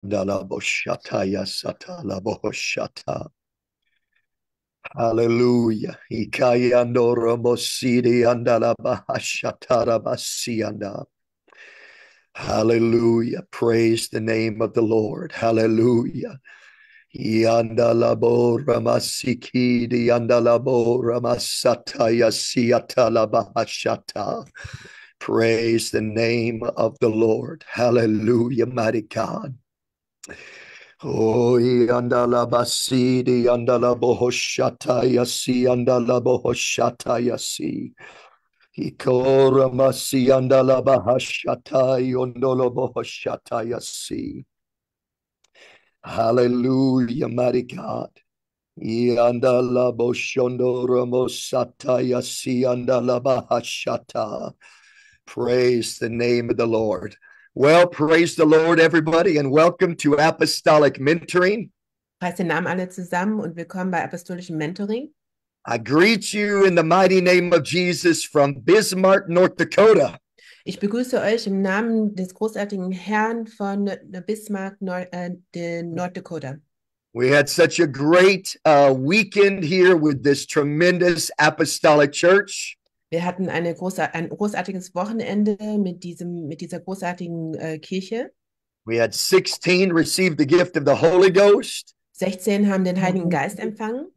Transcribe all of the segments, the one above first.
Hallelujah. Hallelujah. Praise the name of the Lord. Hallelujah. Praise the name of the Lord. Hallelujah, mighty God. Oh, yandala basidi, yandala bohoshata yasi, yandala bohoshata yasi. Ikora masi, yandala bahashata, yondolo bohoshata yasi. Hallelujah, mighty God. Yandala boshondoro mosata yasi, yandala bahashata. Praise the name of the Lord. Well, praise the Lord, everybody, and welcome to Apostolic Mentoring. Preis den Namen alle zusammen und willkommen bei Apostolischem Mentoring. I greet you in the mighty name of Jesus from Bismarck, North Dakota. Ich begrüße euch im Namen des großartigen Herrn von Bismarck, North Dakota. We had such a great weekend here with this tremendous apostolic church. Wir hatten ein großartiges Wochenende mit dieser großartigen Kirche. We had 16 received the gift of the Holy Ghost. 16 haben den Heiligen Geist empfangen.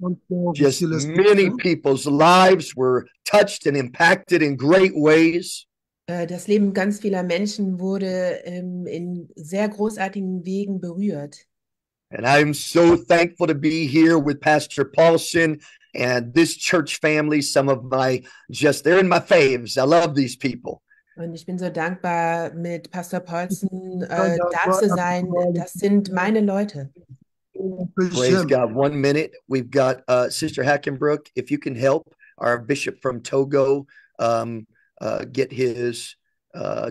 Just many people's lives were touched and impacted in great ways. Das Leben ganz vieler Menschen wurde in sehr großartigen Wegen berührt. And I'm so thankful to be here with Pastor Paulson and this church family. Some of my, just, they're in my faves. I love these people. Und ich bin so dankbar, mit Pastor Paulson da zu sein. Das sind meine Leute. Praise God. 1 minute. We've got Sister Hackenbrock. If you can help our bishop from Togo get his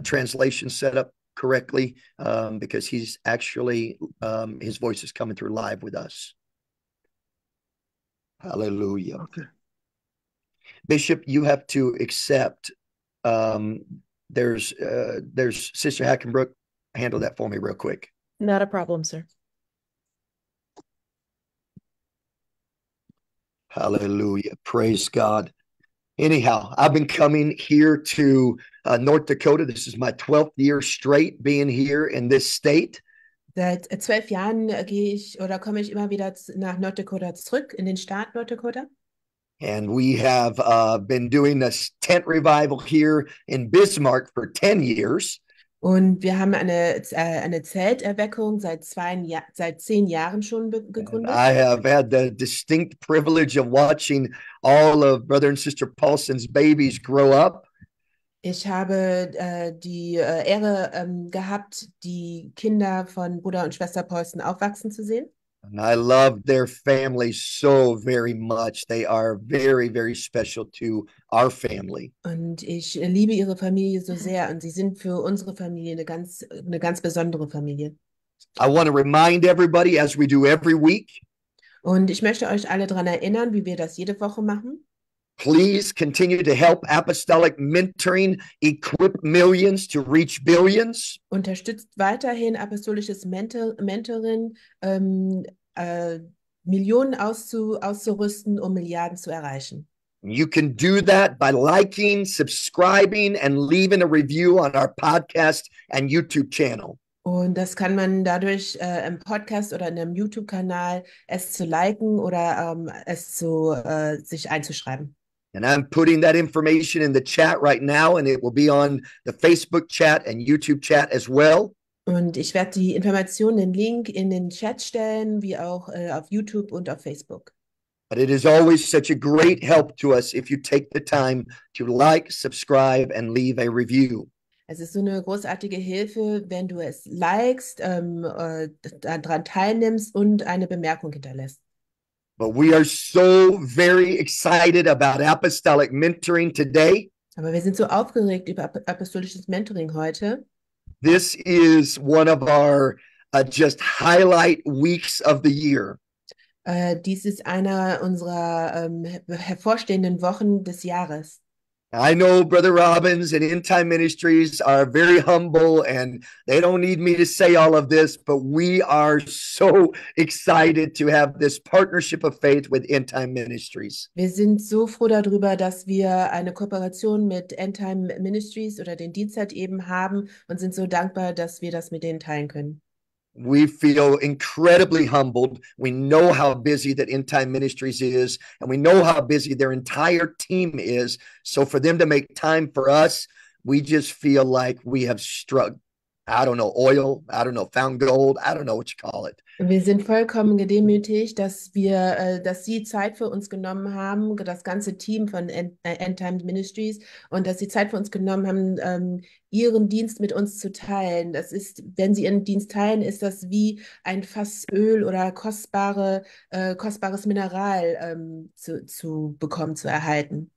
translation set up correctly, because he's actually, his voice is coming through live with us. Hallelujah. Okay. Bishop, you have to accept. There's Sister Hackenbrock. Handle that for me real quick. Not a problem, sir. Hallelujah. Praise God. Anyhow, I've been coming here to North Dakota. This is my 12th year straight being here in this state. Seit 12 Jahren komme ich immer wieder nach North Dakota zurück, in den Staat North Dakota. And we have been doing this tent revival here in Bismarck for 10 years. Und wir haben eine Zelterweckung seit 10 Jahren schon gegründet. And I have had the distinct privilege of watching all of Brother and Sister Paulson's babies grow up. Ich habe die Ehre gehabt, die Kinder von Bruder und Schwester Paulson aufwachsen zu sehen. And I love their family so very much. They are very, very special to our family. Und ich liebe ihre Familie so sehr, und sie sind für unsere Familie eine ganz besondere Familie. I want to remind everybody, as we do every week. Und ich möchte euch alle daran erinnern, wie wir das jede Woche machen. Please continue to help Apostolic Mentoring equip millions to reach billions. Unterstützt weiterhin Apostolisches Mentoring, Millionen auszurüsten, Milliarden zu erreichen. You can do that by liking, subscribing, and leaving a review on our podcast and YouTube channel. Und das kann man dadurch im Podcast oder in einem YouTube-Kanal es zu liken oder es zu sich einzuschreiben. And I'm putting that information in the chat right now, and it will be on the Facebook chat and YouTube chat as well. Und ich werde die Informationen, den Link in den Chat stellen, wie auch auf YouTube und auf Facebook. But it is always such a great help to us if you take the time to like, subscribe, and leave a review. Es ist so eine großartige Hilfe, wenn du es likest, daran teilnimmst und eine Bemerkung hinterlässt. But we are so very excited about Apostolic Mentoring today. Aber wir sind so aufgeregt über apostolisches Mentoring heute. This is one of our just highlight weeks of the year. Dies ist einer unserer hervorstehenden Wochen des Jahres. I know Brother Robbins and End-Time Ministries are very humble, and they don't need me to say all of this, but we are so excited to have this partnership of faith with End-Time Ministries. Wir sind so froh darüber, dass wir eine Kooperation mit End-Time Ministries oder den Dienstzeit eben haben und sind so dankbar, dass wir das mit denen teilen können. We feel incredibly humbled. We know how busy that End-Time Ministries is, and we know how busy their entire team is. So for them to make time for us, we just feel like we have struck, I don't know, oil, I don't know, found gold, I don't know what you call it. Wir sind vollkommen gedemütigt, dass sie Zeit für uns genommen haben, das ganze Team von End-Time Ministries, und dass sie Zeit für uns genommen haben, ihren Dienst mit uns zu teilen. Das ist, wenn sie ihren Dienst teilen, ist das wie ein Fass Öl oder kostbares Mineral zu bekommen, zu erhalten.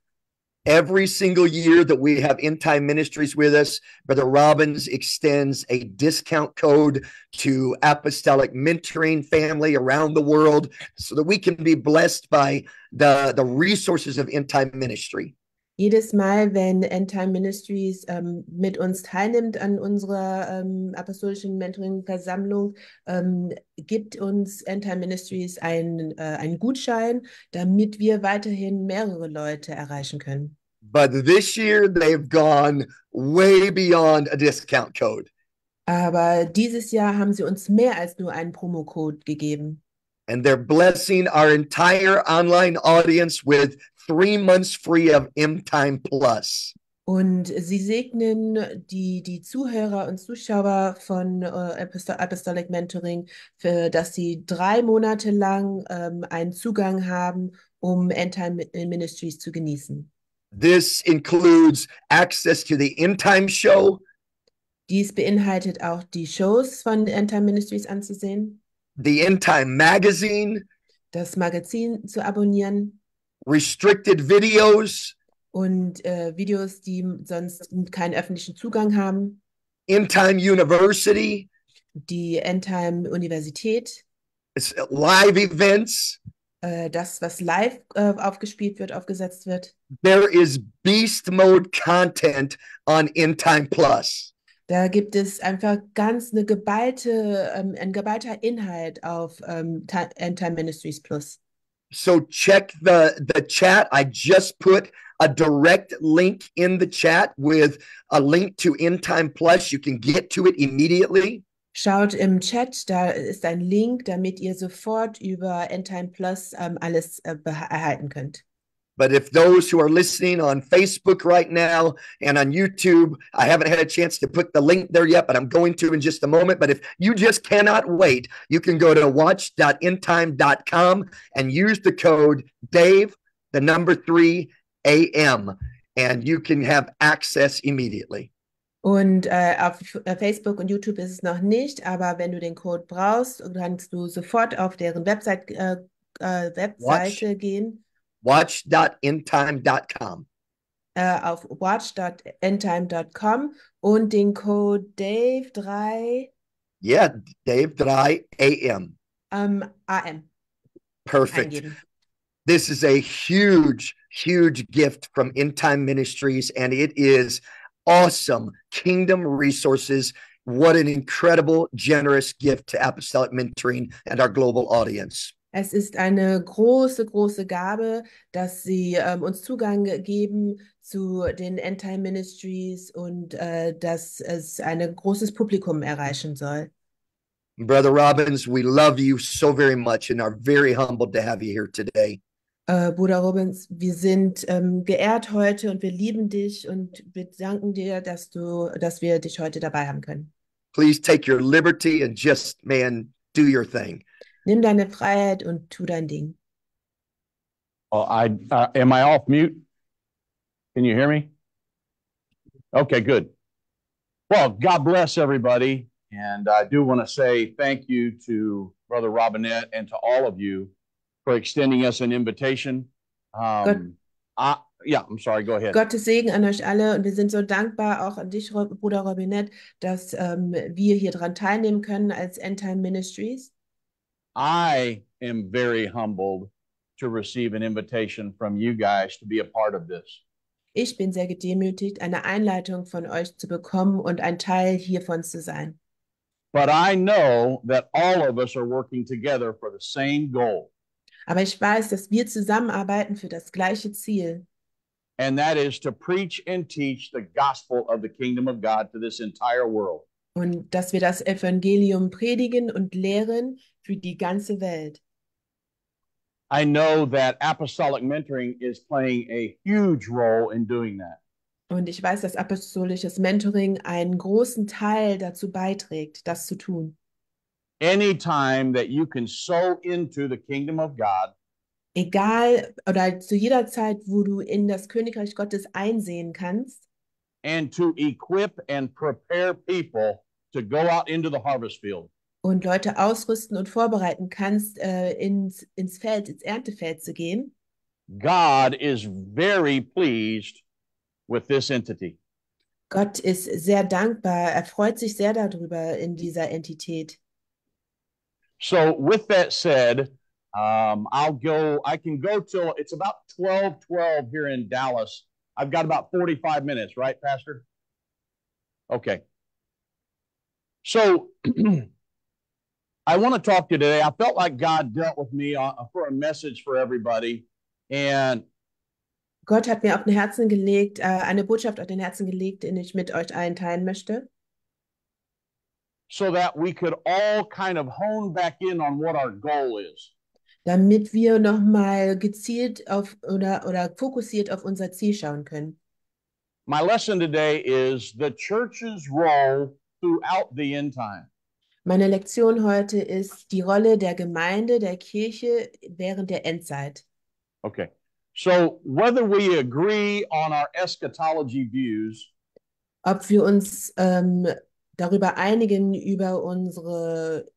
Every single year that we have End-Time Ministries with us, Brother Robbins extends a discount code to Apostolic Mentoring family around the world so that we can be blessed by the resources of End-Time Ministry. Jedes Mal, wenn End-Time Ministries mit uns teilnimmt an unserer apostolischen Mentoring-Versammlung, gibt uns End-Time Ministries einen Gutschein, damit wir weiterhin mehrere Leute erreichen können. But this year they've gone way beyond a discount code. Aber dieses Jahr haben sie uns mehr als nur einen Promocode gegeben. And they're blessing our entire online audience with 3 months free of End-Time Plus. Und sie segnen die Zuhörer und Zuschauer von Apostolic Mentoring, dass sie 3 Monate lang einen Zugang haben, um End-Time Ministries zu genießen. This includes access to the End-Time Show. Dies beinhaltet auch die Shows von End-Time Ministries anzusehen. The End-Time Magazine. Das Magazin zu abonnieren. Restricted videos und Videos, die sonst keinen öffentlichen Zugang haben. End-Time University, die End-Time Universität. Live Events, das, was live aufgespielt wird, aufgesetzt wird. There is beast mode content on End-Time Plus. Da gibt es einfach ein geballter Inhalt auf End-Time Ministries Plus. So check the chat. I just put a direct link in the chat with a link to End-Time Plus. You can get to it immediately. Schaut im Chat, da ist ein Link, damit ihr sofort über End-Time Plus alles erhalten könnt. But if those who are listening on Facebook right now and on YouTube, I haven't had a chance to put the link there yet, but I'm going to in just a moment. But if you just cannot wait, you can go to watch.endtime.com and use the code Dave3AM, and you can have access immediately. Und auf Facebook und YouTube ist es noch nicht, aber wenn du den Code brauchst, kannst du sofort auf deren Webseite gehen. watch.endtime.com auf watch.endtime.com und den Code Dave3 Dave3AM AM perfect eingeben. This is a huge gift from End-Time Ministries, and it is awesome kingdom resources. What an incredible, generous gift to Apostolic Mentoring and our global audience. Es ist eine große Gabe, dass sie uns Zugang geben zu den End-Time Ministries und dass es ein großes Publikum erreichen soll. Brother Robbins, we love you so very much and are very humbled to have you here today. Bruder Robbins, wir sind geehrt heute und wir lieben dich und wir danken dir, dass wir dich heute dabei haben können. Please take your liberty and just, man, do your thing. Nimm deine Freiheit und tu dein Ding. Oh, am I off mute? Can you hear me? Okay, good. Well, God bless everybody. And I do want to say thank you to Brother Robinette and to all of you for extending us an invitation. I'm sorry, go ahead. Gottes Segen an euch alle, und wir sind so dankbar auch an dich, Bruder Robinette, dass wir hier dran teilnehmen können als End-Time Ministries. I am very humbled to receive an invitation from you guys to be a part of this. Ich bin sehr gedemütigt, eine Einleitung von euch zu bekommen und ein Teil hiervon zu sein. But I know that all of us are working together for the same goal. Aber ich weiß, dass wir zusammenarbeiten für das gleiche Ziel. And that is to preach and teach the gospel of the kingdom of God to this entire world. Und dass wir das Evangelium predigen und lehren für die ganze Welt. I know that apostolic mentoring is playing a huge role in doing that. Und ich weiß, dass apostolisches Mentoring einen großen Teil dazu beiträgt, das zu tun. Anytime that you can sow into the kingdom of God. Egal oder zu jeder Zeit, wo du in das Königreich Gottes einsehen kannst. And to equip and prepare people to go out into the harvest field. Und Leute ausrüsten und vorbereiten kannst, ins Feld, ins Erntefeld zu gehen. God is very pleased with this entity. Gott ist sehr dankbar, er freut sich sehr darüber in dieser Entität. So with that said, I can go till it's about 12:12 here in Dallas. I've got about 45 minutes, right, Pastor? Okay. So I want to talk to you today. I felt like God dealt with me for a message for everybody. And Gott hat mir auf den Herzen gelegt, eine Botschaft auf den Herzen gelegt, die ich mit euch allen teilen möchte. So that we could all kind of hone back in on what our goal is. Damit wir nochmal gezielt auf oder fokussiert auf unser Ziel schauen können. My lesson today is the church's role throughout the end time. Meine Lektion heute ist die Rolle der Gemeinde, der Kirche während der Endzeit. Okay. So whether we agree on our eschatology views, ob wir uns darüber einigen über unsere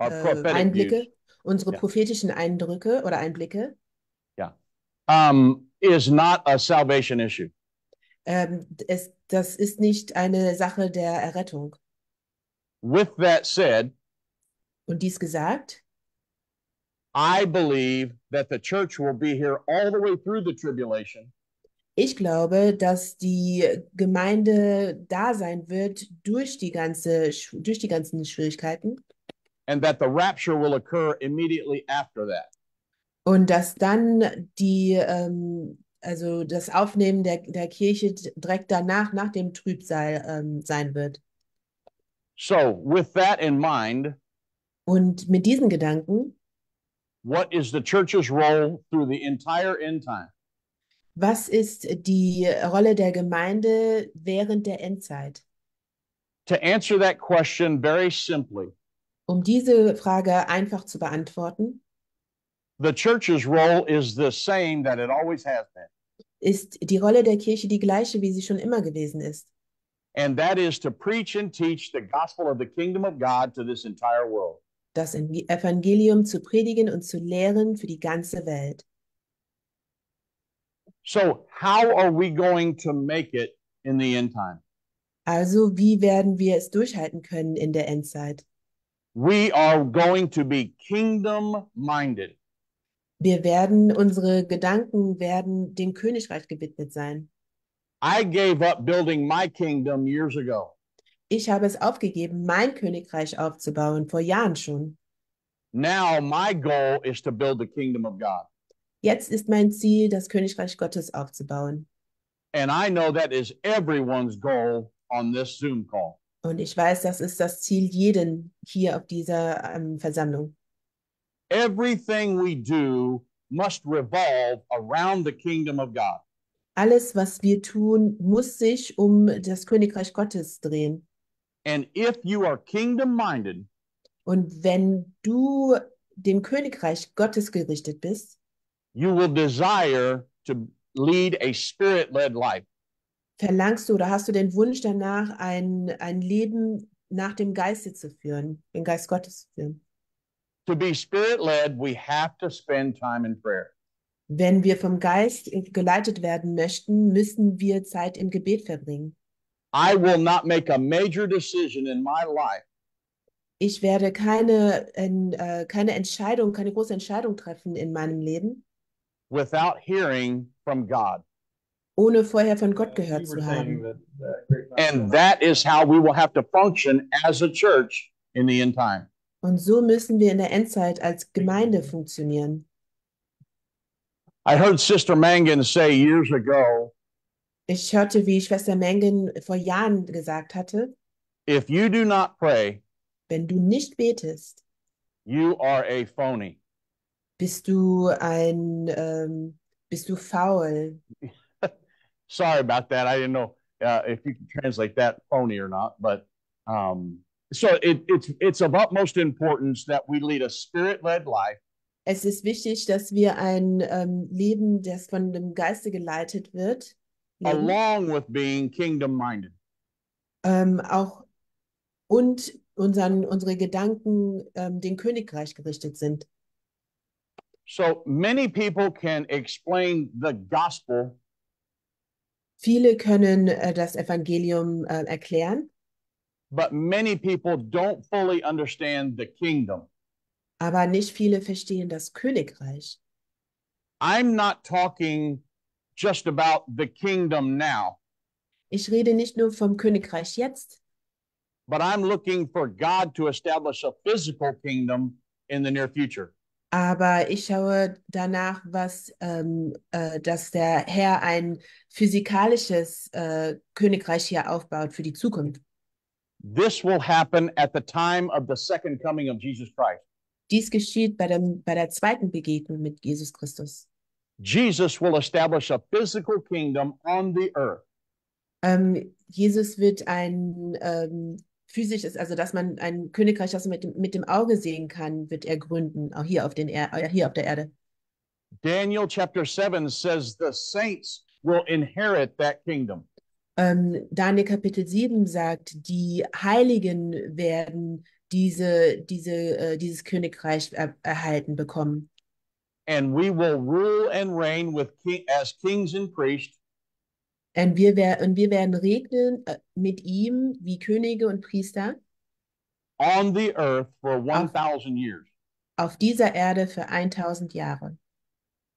Einblicke, views. Unsere prophetischen Eindrücke oder Einblicke, is not a salvation issue. Das ist nicht eine Sache der Errettung. With that said, und dies gesagt, I believe that the church will be here all the way through the tribulation. Ich glaube, dass die Gemeinde da sein wird durch die ganzen Schwierigkeiten. And that the rapture will occur immediately after that. Und dass dann das Aufnehmen der Kirche direkt danach, nach dem Trübsal sein wird. So, with that in mind, und mit diesen Gedanken, what is the church's role through the entire end time? Was ist die Rolle der Gemeinde während der Endzeit? To answer that question very simply. Diese Frage einfach zu beantworten, the church's role is the same that it always has been. Ist die Rolle der Kirche die gleiche, wie sie schon immer gewesen ist. And that is to preach and teach the gospel of the kingdom of God to this entire world. Das Evangelium zu predigen und zu lehren für die ganze Welt. So, how are we going to make it in the end time? Also, wie werden wir es durchhalten können in der Endzeit? We are going to be kingdom-minded. Unsere Gedanken werden dem Königreich gewidmet sein. I gave up building my kingdom years ago. Ich habe es aufgegeben, mein Königreich aufzubauen, vor Jahren schon. Now my goal is to build the kingdom of God. Jetzt ist mein Ziel, das Königreich Gottes aufzubauen. And I know that is everyone's goal on this Zoom call. Und ich weiß, das ist das Ziel jeden hier auf dieser Versammlung. Everything we do must revolve around the kingdom of God. Alles, was wir tun, muss sich das Königreich Gottes drehen. And if you are kingdom-minded, und wenn du dem Königreich Gottes gerichtet bist, you will desire to lead a spirit-led life. Verlangst du oder hast du den Wunsch danach, ein Leben nach dem Geiste zu führen, den Geist Gottes zu führen? To be spirit-led, we have to spend time in prayer. Wenn wir vom Geist geleitet werden möchten, müssen wir Zeit im Gebet verbringen. I will not make a major decision in my life. Ich werde keine große Entscheidung treffen in meinem Leben, without hearing from God. ohne vorher von Gott gehört zu haben. And that is how we will have to function as a church in the end time. Und so müssen wir in der Endzeit als Gemeinde funktionieren. I heard Sister Mangan say years ago. Ich hörte, wie Schwester Mangan vor Jahren gesagt hatte. If you do not pray, wenn du nicht betest, you are a phony. Bist du faul? Sorry about that. I didn't know if you can translate that phony or not, but so it's of utmost importance that we lead a spirit-led life. Es ist wichtig, dass wir ein Leben, das von dem Geiste geleitet wird, leben. Along with being kingdom-minded. Auch und unsere Gedanken dem Königreich gerichtet sind. So many people can explain the gospel. Viele können das Evangelium erklären. But many people don't fully understand the kingdom. Aber nicht viele verstehen das Königreich. I'm not talking just about the kingdom now. Ich rede nicht nur vom Königreich jetzt. But I'm looking for God to establish a physical kingdom in the near future. Aber ich schaue danach, dass der Herr ein physikalisches Königreich hier aufbaut für die Zukunft. This will happen at the time of the second coming of Jesus Christ. Dies geschieht bei der zweiten Begegnung mit Jesus Christus. Jesus will establish a physical kingdom on the earth. Jesus wird ein physisches, also dass man ein Königreich, das man mit dem Auge sehen kann, wird er gründen, auch hier auf der Erde. Daniel chapter 7 says the saints will inherit that kingdom. Daniel Kapitel 7 sagt, die Heiligen werden dieses Königreich erhalten bekommen. And we will rule and reign with as kings and priests. Und wir werden regnen mit ihm wie Könige und Priester on the earth for 1,000 years. Auf dieser Erde für 1,000 Jahre.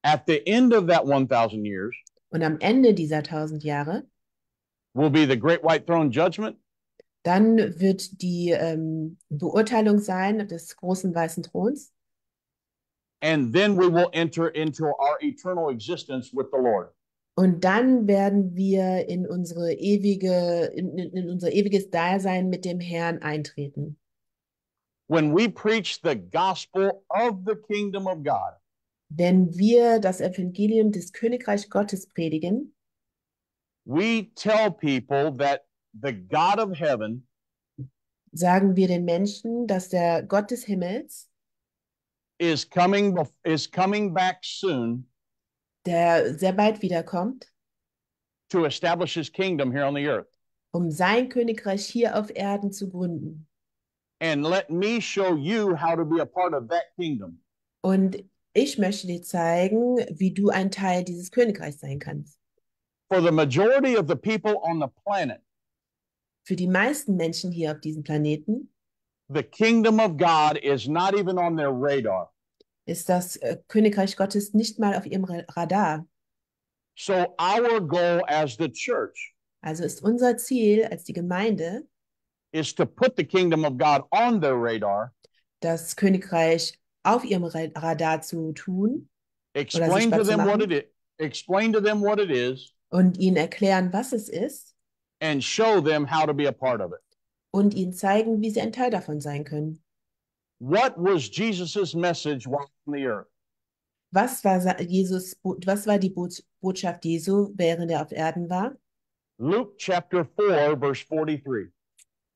At the end of that 1,000 years, und am Ende dieser 1,000 Jahre will be the great white throne judgment. Dann wird die Beurteilung sein des großen weißen Throns. And then we will enter into our eternal existence with the Lord. Und dann werden wir in unser ewiges Dasein mit dem Herrn eintreten. When we preach the gospel of the kingdom of God, wenn wir das Evangelium des Königreich Gottes predigen, we tell people that the God of heaven, sagen wir den Menschen, dass der Gott des Himmels is coming back soon. Der sehr bald wiederkommt, to establish his kingdom here on the earth. Um sein Königreich hier auf Erden zu gründen. And let me show you how to be a part of that kingdom. Und ich möchte dir zeigen, wie du ein Teil dieses Königreichs sein kannst. For the majority of the people on the planet, für die meisten Menschen hier auf diesem Planeten, the kingdom of God is not even on their radar. Ist das Königreich Gottes nicht mal auf ihrem Radar. So our goal as the church, also ist unser Ziel als die Gemeinde, is to put the kingdom of God on their radar, das Königreich auf ihrem Radar zu tun, explain to them what it is, und ihnen erklären, was es ist, and show them how to be a part of it. Und ihnen zeigen, wie sie ein Teil davon sein können. What was Jesus's message while on the earth? Was war die Botschaft Jesu, während auf Erden war? Luke chapter 4 verse 43.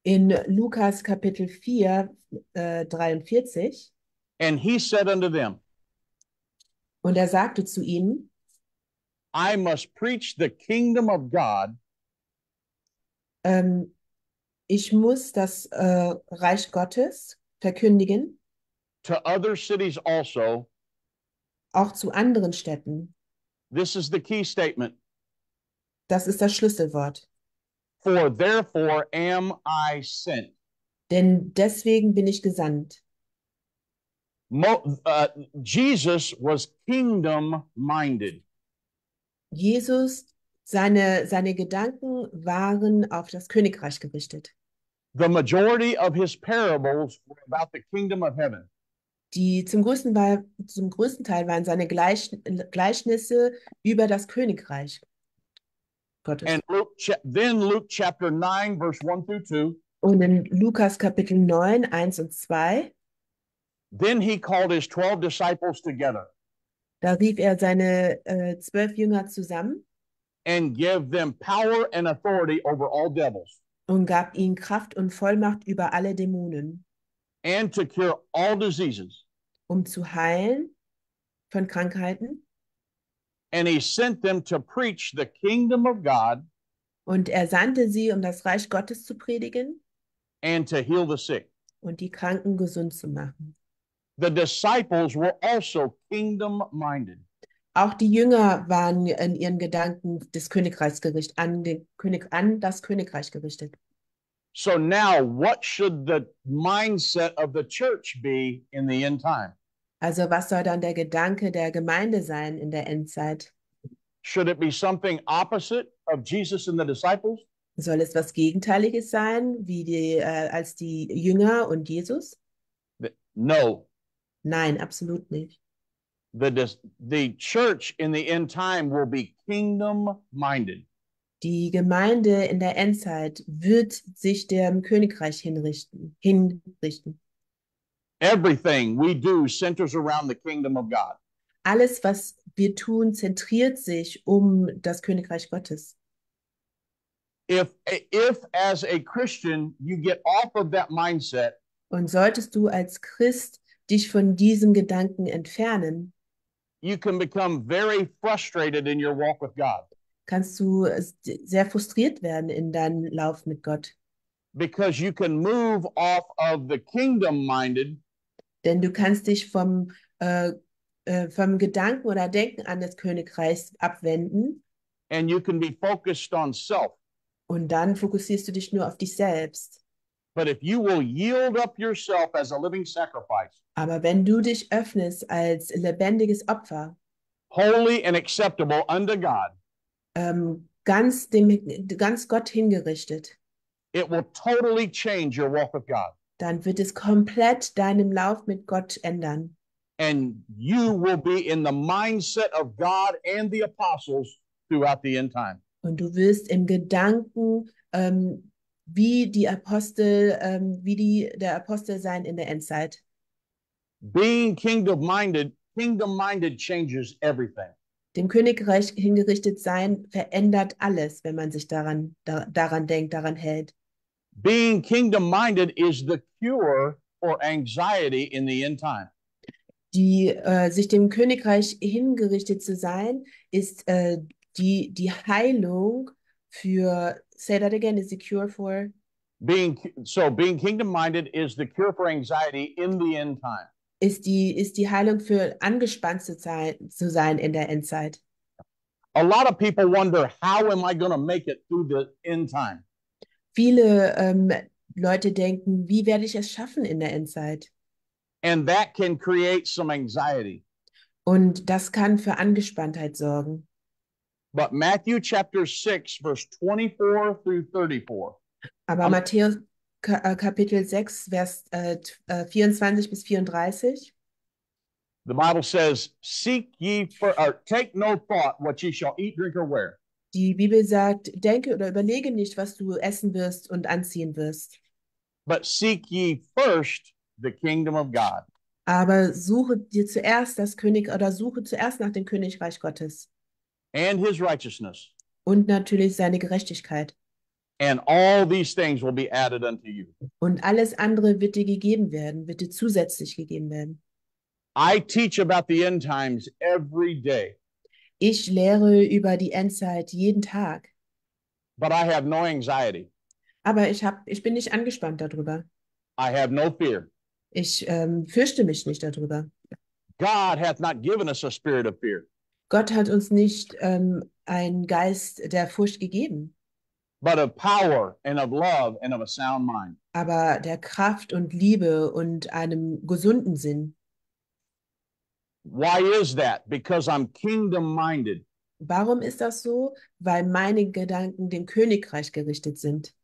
In Lukas Kapitel 4 43. And he said unto them. Und er sagte zu ihnen, I must preach the kingdom of God. Ich muss das Reich Gottes verkündigen, to other cities also, auch zu anderen Städten. This is the key statement. Das ist das Schlüsselwort. For therefore am I sent. Denn deswegen bin ich gesandt. Jesus was kingdom minded. Jesus Seine Gedanken waren auf das Königreich gerichtet. The majority of his parables were about the kingdom of heaven. Zum größten Teil waren seine Gleichnisse über das Königreich Gottes. And Luke chapter 9 verse 1 through 2. Und in Lukas Kapitel 9, 1 und 2. Then he called his 12 disciples together. Da rief er seine 12 Jünger zusammen. And gave them power and authority over all devils. Und gab ihnen Kraft und Vollmacht über alle Dämonen. And to cure all diseases. Zu heilen von Krankheiten. And he sent them to preach the kingdom of God. Und sandte sie, das Reich Gottes zu predigen. And to heal the sick. Und die Kranken gesund zu machen. The disciples were also kingdom-minded. Auch die Jünger waren in ihren Gedanken an das Königreich gerichtet. So now, what should the mindset of the church be in the end time? Also, was soll dann der Gedanke der Gemeinde sein in der Endzeit? Should it be something opposite of Jesus and the disciples? Soll es was Gegenteiliges sein, wie als die Jünger und Jesus? No. Nein, absolut nicht. The church in the end time will be kingdom-minded. Die Gemeinde in der Endzeit wird sich dem Königreich hinrichten. Everything we do centers around the kingdom of God. Alles, was wir tun, zentriert sich das Königreich Gottes. If as a Christian you get off of that mindset. Und solltest du als Christ dich von diesem Gedanken entfernen, you can become very frustrated in your walk with God. Kannst du sehr frustriert werden in deinem Lauf mit Gott. Because you can move off of the kingdom-minded. Denn du kannst dich vom Gedanken oder Denken an das Königreich abwenden. And you can be focused on self. Und dann fokussierst du dich nur auf dich selbst. But if you will yield up yourself as a living sacrifice. Aber wenn du dich öffnest als lebendiges Opfer, holy and acceptable unto God, ganz Gott hingerichtet, it will totally change your walk with God. Dann wird es komplett deinen Lauf mit Gott ändern. And you will be in the mindset of God and the apostles throughout the end time. Und du wirst im Gedanken wie der Apostel sein in der Endzeit. Being kingdom-minded changes everything. Dem Königreich hingerichtet sein verändert alles, wenn man sich daran denkt, daran hält. Being kingdom-minded is the cure for anxiety in the end time. Sich dem Königreich hingerichtet zu sein, ist die Heilung für. Say that again. Is the cure for being kingdom-minded is the cure for anxiety in the end time. Ist die Heilung für angespannt zu sein in der Endzeit. A lot of people wonder, how am I going to make it through the end time? Viele Leute denken, wie werde ich es schaffen in der Endzeit? And that can create some anxiety. Und das kann für Angespanntheit sorgen. But Matthew chapter 6 verse 24 through 34. Aber Matthäus Kapitel 6 Vers 24 bis 34. The Bible says, take no thought what ye shall eat, drink or wear. Die Bibel sagt, denke oder überlege nicht, was du essen wirst und anziehen wirst. But seek ye first the kingdom of God. Aber suche zuerst nach dem Königreich Gottes. And his righteousness. Und natürlich seine Gerechtigkeit. And all these things will be added unto you. Und alles andere wird dir zusätzlich gegeben werden. I teach about the end times every day. Ich lehre über die Endzeit jeden Tag. But I have no anxiety. Aber ich bin nicht angespannt darüber. I have no fear. Ich fürchte mich nicht darüber. God hath not given us a spirit of fear. Gott hat uns nicht einen Geist der Furcht gegeben, but of power and of love and of a sound mind. Aber der Kraft und Liebe und einem gesunden Sinn. Why is that? Because I'm kingdom-minded. Warum ist das so? Weil meine Gedanken dem Königreich gerichtet sind.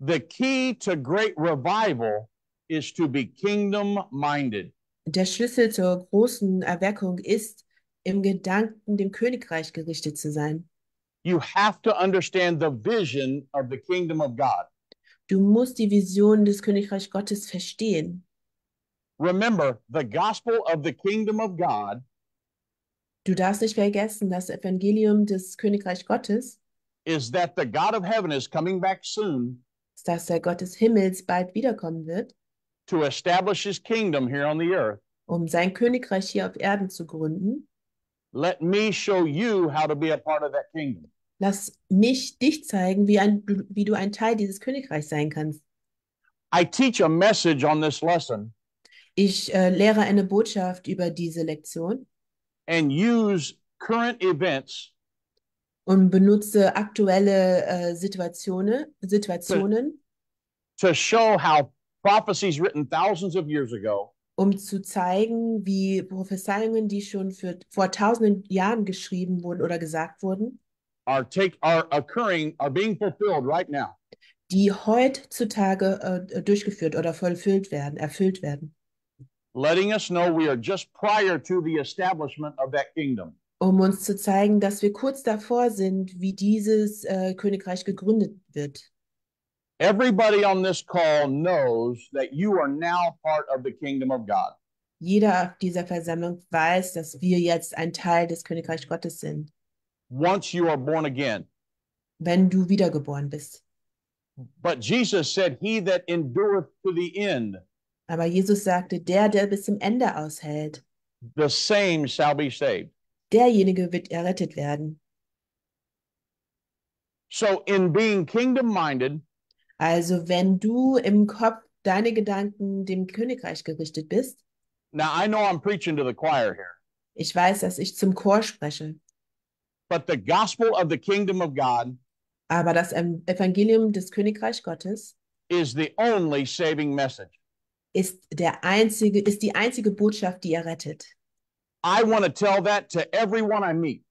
The key to great revival is to be kingdom-minded. Der Schlüssel zur großen Erweckung ist, im Gedanken dem Königreich gerichtet zu sein. You have to understand the vision of the kingdom of God. Du musst die Vision des Königreichs Gottes verstehen. Remember, the gospel of the kingdom of God. Du darfst nicht vergessen, das Evangelium des Königreichs Gottes is that the God of heaven is coming back soon. Ist, dass der Gott des Himmels bald wiederkommen wird. To establish his kingdom here on the earth. Um sein Königreich hier auf Erden zu gründen. Let me show you how to be a part of that kingdom. Lass mich dich zeigen, wie du ein Teil dieses Königreichs sein kannst. I teach a message on this lesson. Ich lehre eine Botschaft über diese Lektion. And use current events und benutze aktuelle Situationen to show how prophecies written thousands of years ago, zu zeigen, wie Prophezeiungen, die schon vor tausenden Jahren geschrieben wurden oder gesagt wurden, are being fulfilled right now. Die heutzutage durchgeführt oder erfüllt werden. Letting us know we are just prior to the establishment of that kingdom. Uns zu zeigen, dass wir kurz davor sind, wie dieses Königreich gegründet wird. Everybody on this call knows that you are now part of the kingdom of God. Jeder auf dieser Versammlung weiß, dass wir jetzt ein Teil des Königreichs Gottes sind. Once you are born again. Wenn du wiedergeboren bist. But Jesus said, "He that endureth to the end." Aber Jesus sagte, der bis zum Ende aushält, the same shall be saved. Derjenige wird errettet werden. So in being kingdom-minded, also wenn du im Kopf deine Gedanken dem Königreich gerichtet bist, now I know I'm preaching to the choir here. Ich weiß, dass ich zum Chor spreche. But the gospel of the kingdom of God, aber das Evangelium des Königreichs Gottes is the only saving message. Ist die einzige Botschaft, die errettet. I want to tell that to everyone I meet.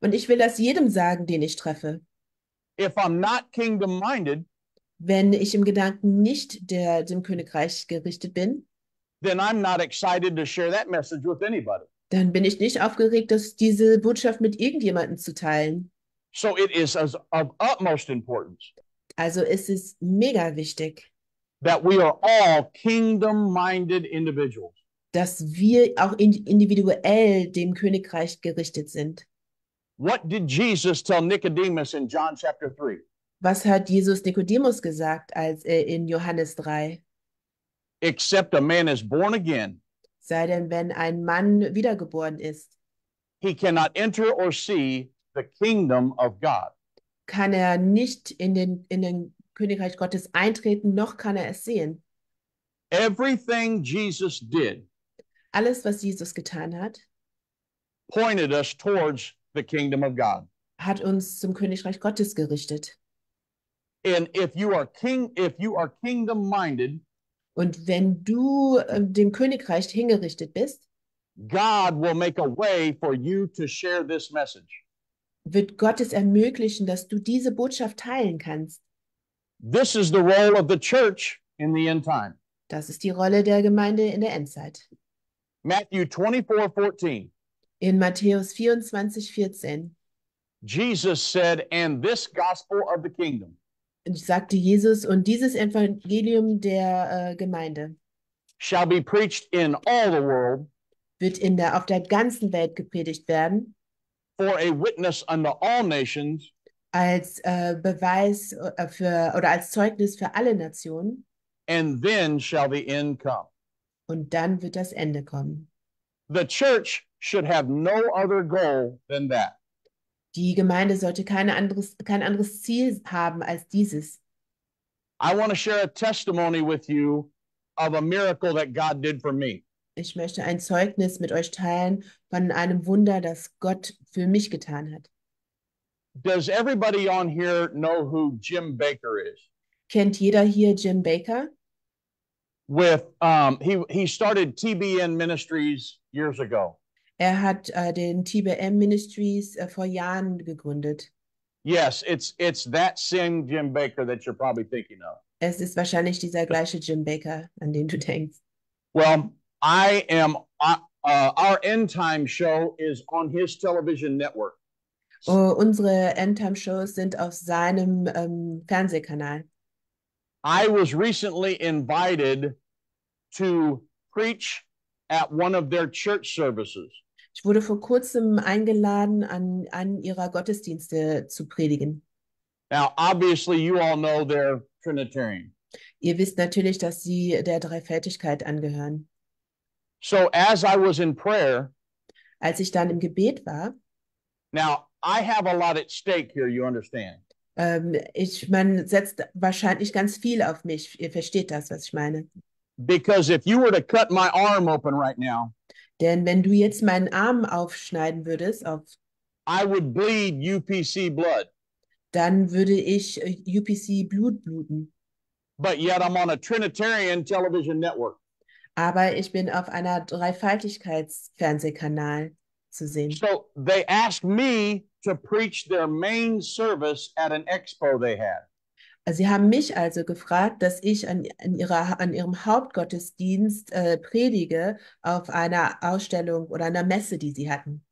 Und ich will das jedem sagen, den ich treffe. If I'm not kingdom-minded, wenn ich im Gedanken nicht dem Königreich gerichtet bin, then I'm not excited to share that message with anybody. Dann bin ich nicht aufgeregt, diese Botschaft mit irgendjemandem zu teilen. So it is of utmost importance. Also ist es mega wichtig, that we are all kingdom-minded individuals. Dass wir auch individuell dem Königreich gerichtet sind. What did Jesus tell Nicodemus in John chapter 3? Was hat Jesus Nikodemus gesagt, als in Johannes 3? Except a man is born again. Sei denn, wenn ein Mann wiedergeboren ist. He cannot enter or see the kingdom of God. Kann er nicht in den Königreich Gottes eintreten, noch kann er es sehen. Everything Jesus did, alles, was Jesus getan hat, pointed us towards the kingdom of God. Hat uns zum Königreich Gottes gerichtet. And if you are kingdom-minded, und wenn du dem Königreich hingerichtet bist, God will make a way for you to share this message. Wird Gott es ermöglichen, dass du diese Botschaft teilen kannst. This is the role of the church in the end time. Das ist die Rolle der Gemeinde in der Endzeit. Matthew 24:14. In Matthäus 24:14. Jesus said, "And this gospel of the kingdom." Sagte Jesus, und dieses Evangelium der Gemeinde shall be preached in all the world. Wird auf der ganzen Welt gepredigt werden. For a witness unto all nations. Als Beweis oder als Zeugnis für alle Nationen. And then shall the end come. Und dann wird das Ende kommen. The church should have no other goal than that. Die Gemeinde sollte kein anderes Ziel haben als dieses. I want to share a testimony with you of a miracle that God did for me. Ich möchte ein Zeugnis mit euch teilen von einem Wunder, das Gott für mich getan hat. Does everybody on here know who Jim Bakker is? Kennt jeder hier Jim Bakker? He started TBN Ministries years ago. Er hat den TBN Ministries vor Jahren gegründet. Yes, it's that same Jim Bakker that you're probably thinking of. Es ist wahrscheinlich dieser gleiche Jim Bakker, an den du denkst. Well, I am our End-Time Show is on his television network. Oh, unsere End-Time Shows sind auf seinem Fernsehkanal. I was recently invited to preach at one of their church services. Ich wurde vor kurzem eingeladen, an ihrer Gottesdienste zu predigen. Now, obviously, you all know they're Trinitarian. Ihr wisst natürlich, dass sie der Dreifältigkeit angehören. So, as I was in prayer, als ich dann im Gebet war, now I have a lot at stake here, you understand. Man setzt wahrscheinlich ganz viel auf mich. Ihr versteht das, was ich meine. Because if you were to cut my arm open right now. Denn wenn du jetzt meinen Arm aufschneiden würdest, I would bleed UPC blood. Dann würde ich UPC Blut bluten. But yet I'm on a Trinitarian television network. Aber ich bin auf einer Dreifaltigkeitsfernsehkanal zu sehen. So they asked me to preach their main service at an expo they had. Sie haben mich also gefragt, dass ich an ihrem Hauptgottesdienst predige auf einer Ausstellung oder einer Messe, die sie hatten.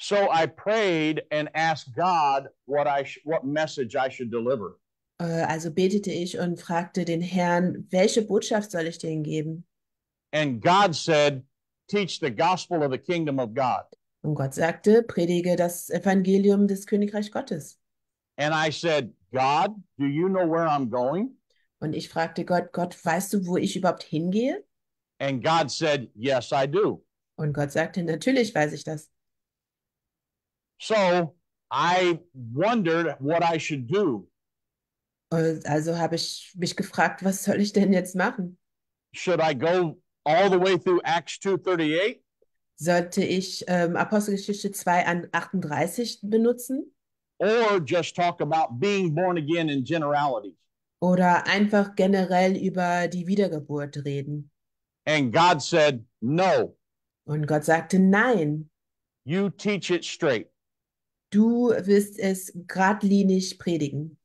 So I prayed and asked God what message I should deliver. Also betete ich und fragte den Herrn, welche Botschaft soll ich denen geben? And God said, teach the gospel of the kingdom of God. Und Gott sagte, predige das Evangelium des Königreich Gottes. And I said, God, do you know where I'm going? Und ich fragte Gott, Gott, weißt du, wo ich überhaupt hingehe? And God said, yes, I do. Und Gott sagte, natürlich weiß ich das. So I wondered what I should do. Also habe ich mich gefragt, was soll ich denn jetzt machen? Should I go all the way through Acts 2:38? Sollte ich Apostelgeschichte 2:38 benutzen? Or just talk about being born again in generalities. Oder einfach generell über die Wiedergeburt reden. And God said, no. Und Gott sagte, nein. You teach it straight. Du wirst es geradlinig predigen.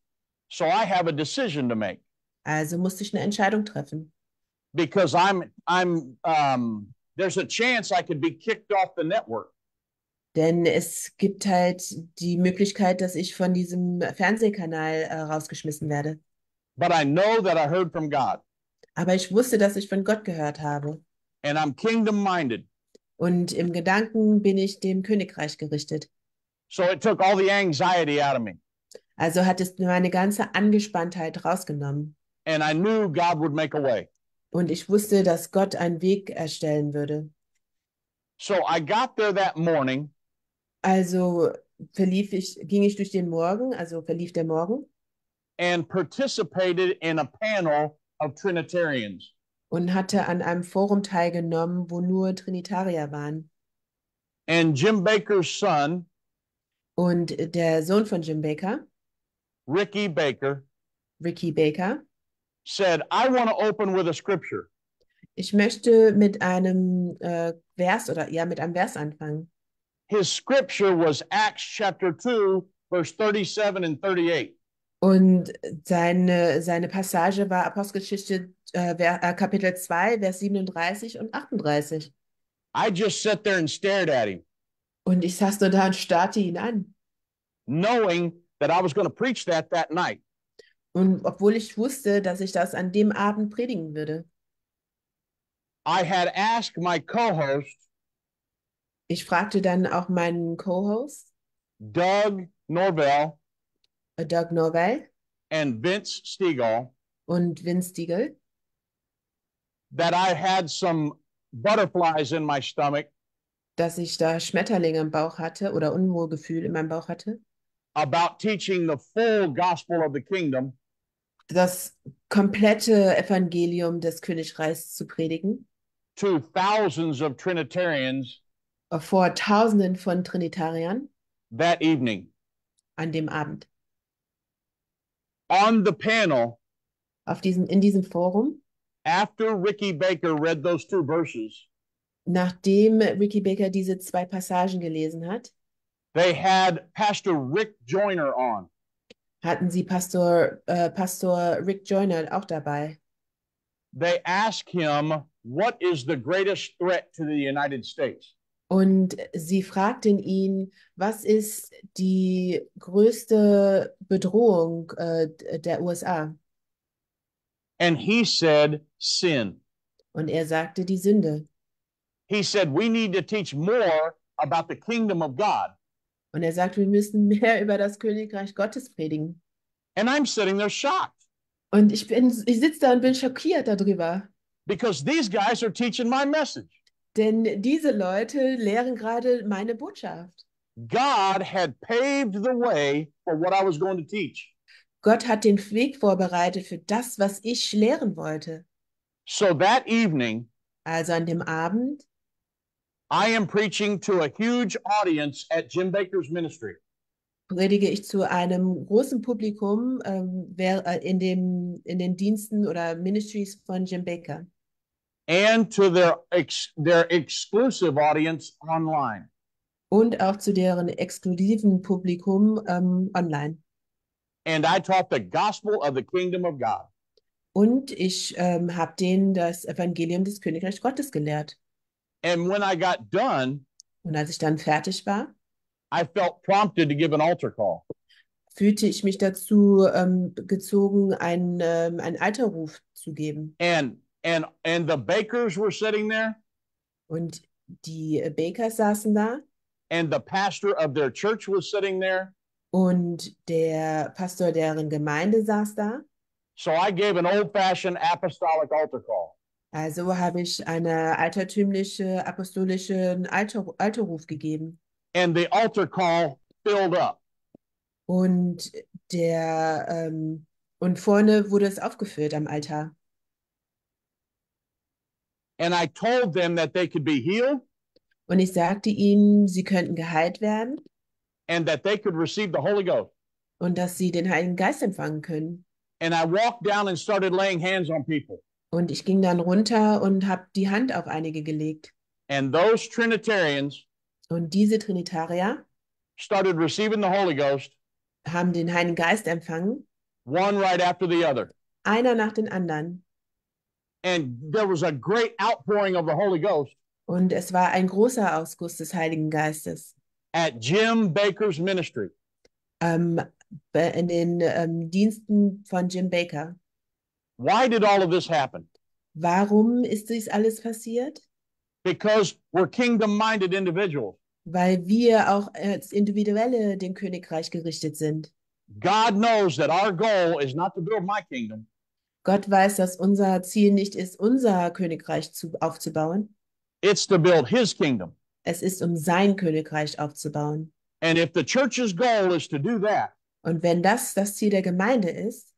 So I have a decision to make. Also musste ich eine Entscheidung treffen. Because there's a chance I could be kicked off the network. Denn es gibt halt die Möglichkeit, dass ich von diesem Fernsehkanal rausgeschmissen werde. But I know that I heard from God. Aber ich wusste, dass ich von Gott gehört habe. And I'm kingdom-minded. Und im Gedanken bin ich dem Königreich gerichtet. So it took all the anxiety out of me. Also hat es meine ganze Angespanntheit rausgenommen. And I knew God would make a way. Und ich wusste, dass Gott einen Weg erstellen würde. So I got there that morning. Also ging ich durch den Morgen, also verlief der Morgen. And participated in a panel of Trinitarians. Und hatte an einem Forum teilgenommen, wo nur Trinitarier waren. And Jim Bakker's son. Und der Sohn von Jim Bakker. Ricky Bakker. Ricky Bakker. Said, I want to open with a scripture. Ich möchte mit einem Vers anfangen. His scripture was Acts chapter 2, verse 37 and 38. Und seine Passage war Apostelgeschichte Kapitel 2, Vers 37 und 38. I just sat there and stared at him. Und ich saß nur da und starrte ihn an. Knowing that I was going to preach that night. Und obwohl ich wusste, dass ich das an dem Abend predigen würde. I had asked my co-host. Ich fragte dann auch meinen Co-Host, Doug Norvell and Vince Stiegel, und Vince Stiegel, that I had some butterflies in my stomach, dass ich da Schmetterlinge im Bauch hatte oder Unwohlgefühl in meinem Bauch hatte, about teaching the full gospel of the kingdom, das komplette Evangelium des Königreichs zu predigen, to thousands of Trinitarians. Vor Tausenden von Trinitariern. That evening. An dem Abend. On the panel. In diesem Forum. After Ricky Bakker read those two verses. nachdem Ricky Bakker diese zwei Passagen gelesen hat, they had Pastor Rick Joyner on. Hatten sie Pastor Rick Joyner auch dabei. They asked him, what is the greatest threat to the United States? Und sie fragten ihn, was ist die größte Bedrohung der USA? And he said, sin. Und er sagte, die Sünde. He said, we need to teach more about the kingdom of God. Und er sagt, wir müssen mehr über das Königreich Gottes predigen. And I'm sitting there shocked. Und ich sitze da und bin schockiert darüber. Because these guys are teaching my message. Denn diese Leute lehren gerade meine Botschaft. God had paved the way for what I was going to teach. Gott hat den Weg vorbereitet für das, was ich lehren wollte. So that evening, also an dem Abend, I am preaching to a huge audience at Jim Bakker's ministry. Predige ich zu einem großen Publikum in den Diensten oder Ministries von Jim Bakker. And to their exclusive audience online. Und auch zu deren exklusiven Publikum online. And I taught the gospel of the kingdom of God. Und ich habe denen das Evangelium des Königreichs Gottes gelehrt. And when I got done, und als ich dann fertig war, I felt prompted to give an altar call. Fühlte ich mich dazu gezogen, einen Alterruf zu geben. And the Bakers were sitting there. Und die Bakers saßen da. And the pastor of their church was sitting there. Und der Pastor deren Gemeinde saß da. So I gave an old-fashioned apostolic altar call. Also habe ich eine altertümliche apostolischen Alterruf gegeben. And the altar call filled up. Und vorne wurde es aufgefüllt am Altar. And I told them that they could be healed. Und ich sagte ihnen, sie könnten geheilt werden. And that they could receive the Holy Ghost. Und dass sie den Heiligen Geist empfangen können. And I walked down and started laying hands on people. Und ich ging dann runter und habe die Hand auf einige gelegt. And those Trinitarians. Und diese Trinitarier started receiving the Holy Ghost, haben den Heiligen Geist empfangen, one right after the other. Einer nach den anderen. And there was a great outpouring of the Holy Ghost. Und es war ein großer Ausguss des Heiligen Geistes. At Jim Bakker's ministry. In den Diensten von Jim Bakker. Why did all of this happen? Warum ist dies alles passiert? Because we're kingdom-minded individuals. Weil wir auch als Individuelle dem Königreich gerichtet sind. God knows that our goal is not to build my kingdom. Gott weiß, dass unser Ziel nicht ist, unser Königreich aufzubauen. It's to build his kingdom. Es ist, um sein Königreich aufzubauen. And if the church's goal is to do that, und wenn das das Ziel der Gemeinde ist,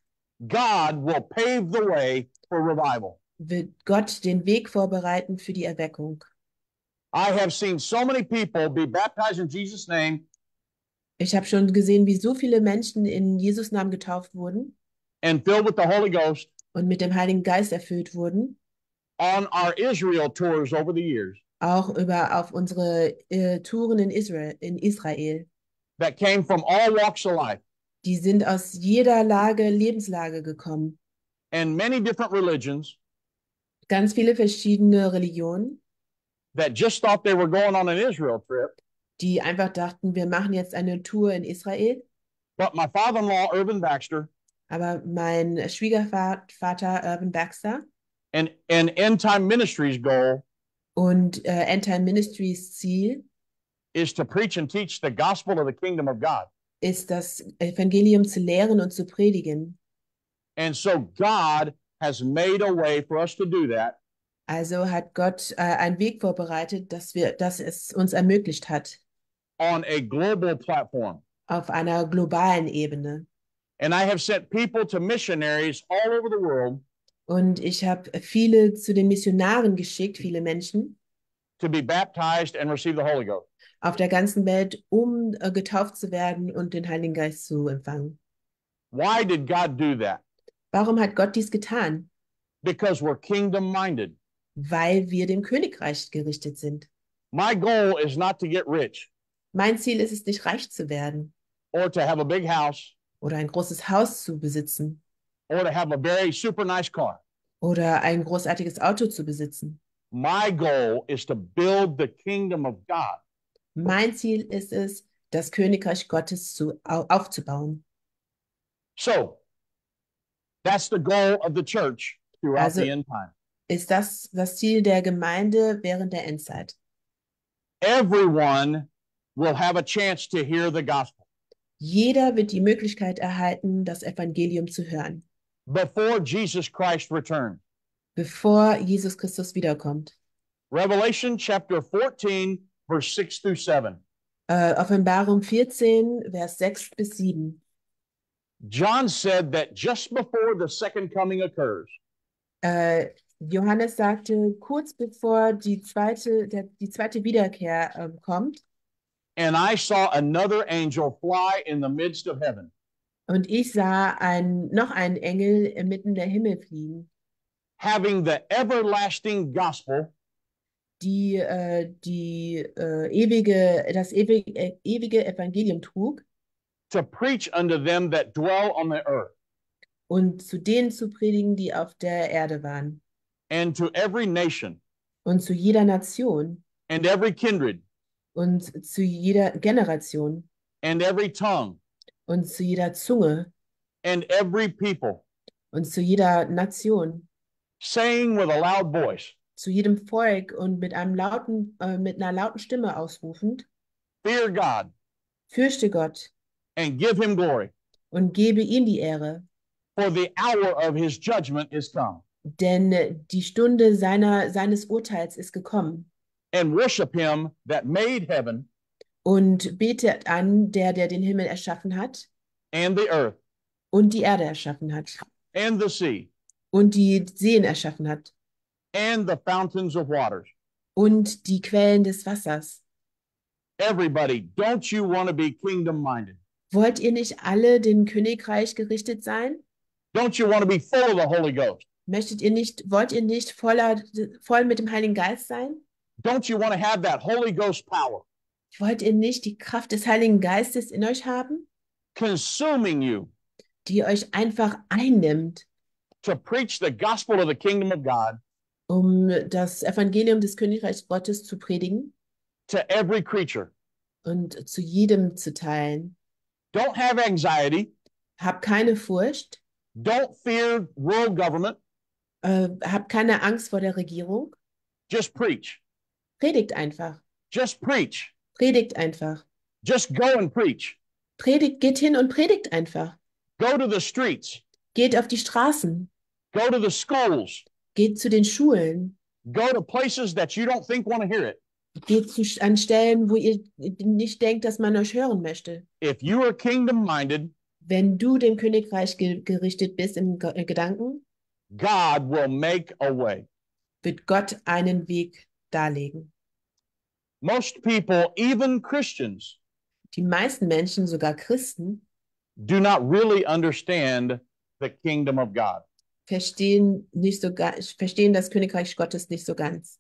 God will pave the way for revival. Wird Gott den Weg vorbereiten für die Erweckung. Ich habe schon gesehen, wie so viele Menschen in Jesus' Namen getauft wurden und mit dem Heiligen Geist erfüllt wurden. Auch auf unsere Touren in Israel. Die sind aus jeder Lebenslage gekommen. And many different religions. Ganz viele verschiedene Religionen, that just thought they were going on an Israel trip. Die einfach dachten, wir machen jetzt eine Tour in Israel. But my father-in-law, Urban Baxter, aber mein Schwiegervater Urban Baxter and End-Time Ministries goal und End-Time Ministries Ziel is to preach and teach the gospel of the kingdom of God. Ist das Evangelium zu lehren und zu predigen. And so God has made a way for us to do that. Also hat Gott einen Weg vorbereitet, dass es uns ermöglicht hat. On a global platform. Auf einer globalen Ebene. And I have sent people to missionaries all over the world. Und ich habe viele zu den Missionaren geschickt, viele Menschen. To be baptized and receive the Holy Ghost. Auf der ganzen Welt, um getauft zu werden und den Heiligen Geist zu empfangen. Why did God do that? Warum hat Gott dies getan? Because we're kingdom-minded. weil wir dem Königreich gerichtet sind. My goal is not to get rich. Mein Ziel ist es nicht, reich zu werden. Or to have a big house. Oder ein großes Haus zu besitzen. Or to have a very super nice car. Oder ein großartiges Auto zu besitzen. My goal is to build the kingdom of God. Mein Ziel ist es, das Königreich Gottes aufzubauen. So, that's the goal of the church throughout the end time. Ist das das Ziel der Gemeinde während der Endzeit? Everyone will have a chance to hear the gospel. Jeder wird die Möglichkeit erhalten, das Evangelium zu hören. Before Jesus Christ returned. Bevor Jesus Christus wiederkommt. Revelation chapter 14 verse 6 through 7. Offenbarung 14 Vers 6 bis 7. John said that just before the second coming occurs. Johannes sagte, kurz bevor die zweite Wiederkehr kommt. And I saw another angel fly in the midst of heaven. Und ich sah noch einen Engel inmitten der Himmel fliegen. Having the everlasting gospel. Das ewige Evangelium trug. To preach unto them that dwell on the earth. Und zu denen zu predigen, die auf der Erde waren. And to every nation. Und zu jeder Nation. And every kindred. Und zu jeder Generation. And every tongue. Und zu jeder Zunge. And every people. Und zu jeder Nation. Saying with a loud voice. Zu jedem Volk und mit einer lauten Stimme ausrufend. Fear God. Fürchte Gott. And give him glory. Und gebe ihm die Ehre. For the hour of his judgment is come. Denn die Stunde seines Urteils ist gekommen. And worship him that made heaven. Und betet an, der den Himmel erschaffen hat. And the earth. Und die Erde erschaffen hat. And the sea. Und die Seen erschaffen hat. And the fountains of waters. Und die Quellen des Wassers. Everybody, don't you want to be kingdom-minded? Wollt ihr nicht alle dem Königreich gerichtet sein? Don't you want to be full of the Holy Ghost? Wollt ihr nicht voll mit dem Heiligen Geist sein? Don't you want to have that Holy Ghost power? Wollt ihr nicht die Kraft des Heiligen Geistes in euch haben? Consuming you. Die euch einfach einnimmt. To preach the gospel of the kingdom of God. Das Evangelium des Königreichs Gottes zu predigen. To every creature. Und zu jedem zu teilen. Don't have anxiety. Hab keine Furcht. Don't fear world government. Hab keine Angst vor der Regierung. Just preach. Predigt einfach. Just preach. Predigt einfach. Just go and preach. Geht hin und predigt einfach. Go to the streets. Geht auf die Straßen. Go to the schools. Geht zu den Schulen. Go to places that you don't think want to hear it. Geht an Stellen, wo ihr nicht denkt, dass man euch hören möchte. If you are kingdom-minded, wenn du dem Königreich gerichtet bist im Gedanken, God will make a way. Wird Gott einen Weg darlegen. Most people, even Christians, die meisten Menschen, sogar Christen, do not really understand the kingdom of God. Verstehen das Königreich Gottes nicht so ganz.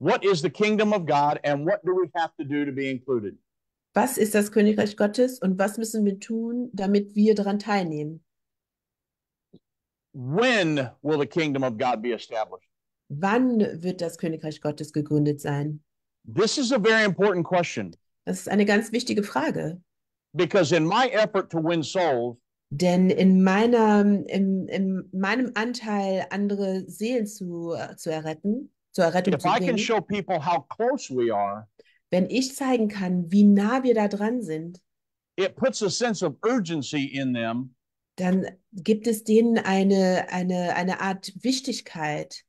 What is the kingdom of God and what do we have to be included? Was ist das Königreich Gottes und was müssen wir tun, damit wir daran teilnehmen? When will the kingdom of God be established? Wann wird das Königreich Gottes gegründet sein? This is a very important question. Das ist eine ganz wichtige Frage. Because in my effort to win souls, denn in meinem Anteil, andere Seelen zur Errettung zu bringen, wenn ich zeigen kann, wie nah wir da dran sind, dann gibt es denen eine Art Wichtigkeit,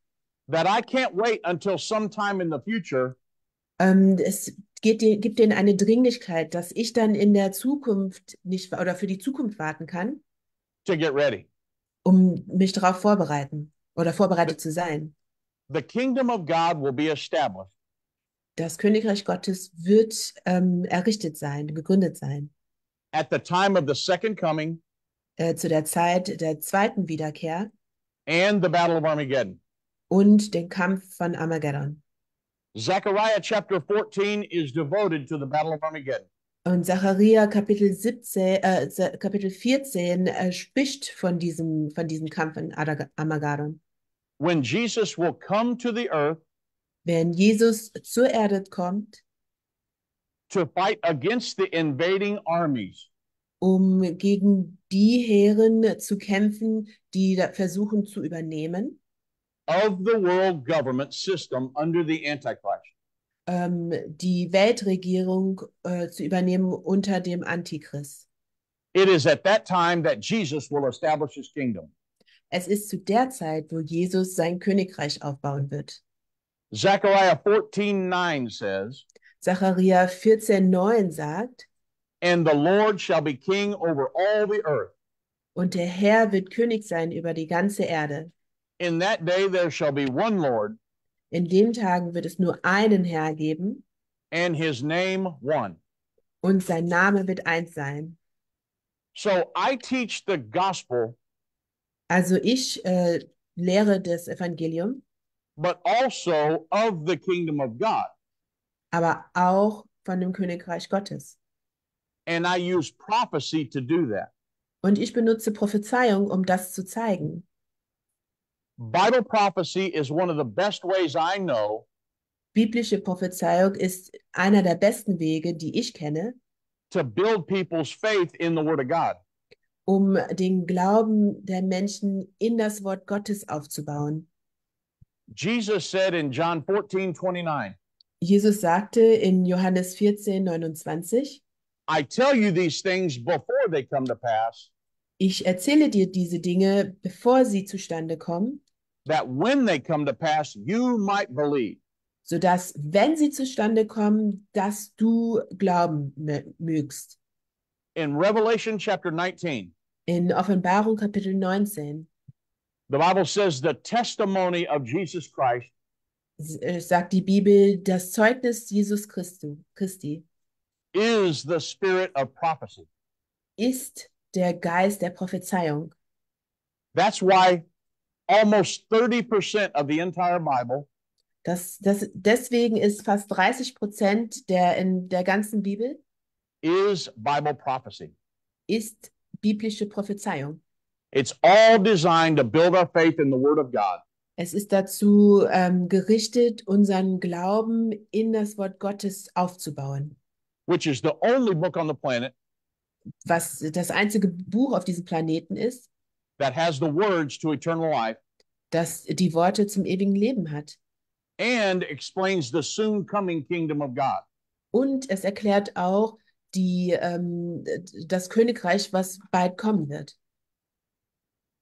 gibt denen eine Dringlichkeit, dass ich dann in der Zukunft nicht oder für die Zukunft warten kann, to get ready. Um mich darauf vorbereitet zu sein. The kingdom of God will be established. Das Königreich Gottes wird gegründet sein. At the time of the second coming, zu der Zeit der zweiten Wiederkehr, and the battle of Armageddon. und den Kampf von Armageddon. Zechariah chapter 14 is devoted to the battle of Armageddon. Und Sacharja Kapitel 14 spricht von diesem Kampf in Armageddon. When Jesus will come to the earth, wenn Jesus zur Erde kommt, to fight against the invading armies, gegen die Heeren zu kämpfen, die versuchen zu übernehmen, of the world government system under the Antichrist. Die Weltregierung zu übernehmen unter dem Antichrist. It is at that time that Jesus will establish his kingdom. Es ist zu der Zeit, wo Jesus sein Königreich aufbauen wird. Zechariah 14:9 says, Sacharja 14:9 sagt, and the Lord shall be king over all the earth. Und der Herr wird König sein über die ganze Erde. In that day there shall be one Lord. In den Tagen wird es nur einen Herr geben. And his name one. Und sein Name wird eins sein. So I teach the gospel. Also ich lehre das Evangelium. But also of the kingdom of God. Aber auch von dem Königreich Gottes. And I use prophecy to do that. Und ich benutze Prophezeiung, um das zu zeigen. Bible prophecy is one of the best ways I know. Biblische Prophezeiung ist einer der besten Wege, die ich kenne. To build people's faith in the Word of God. Den Glauben der Menschen in das Wort Gottes aufzubauen. Jesus said in John 14:29. Jesus sagte in Johannes 14:29. I tell you these things before they come to pass. Ich erzähle dir diese Dinge, bevor sie zustande kommen. That when they come to pass, you might believe. Sodass, wenn sie zustande kommen, dass du glauben mögst. In Revelation chapter 19. In Offenbarung Kapitel 19. The Bible says the testimony of Jesus Christ. Sagt die Bibel, das Zeugnis Jesus Christi. Is the spirit of prophecy. Ist der Geist der Prophezeiung. That's why almost 30% of the entire Bible. Deswegen ist fast 30% der ganzen Bibel is Bible prophecy. Ist biblische Prophezeiung. It's all designed to build our faith in the Word of God. Es ist dazu gerichtet, unseren Glauben in das Wort Gottes aufzubauen. Which is the only book on the planet. Was das einzige Buch auf diesem Planeten ist, that has the words to eternal life, das die Worte zum ewigen Leben hat, and explains the soon coming kingdom of God. Und es erklärt auch das Königreich, was bald kommen wird.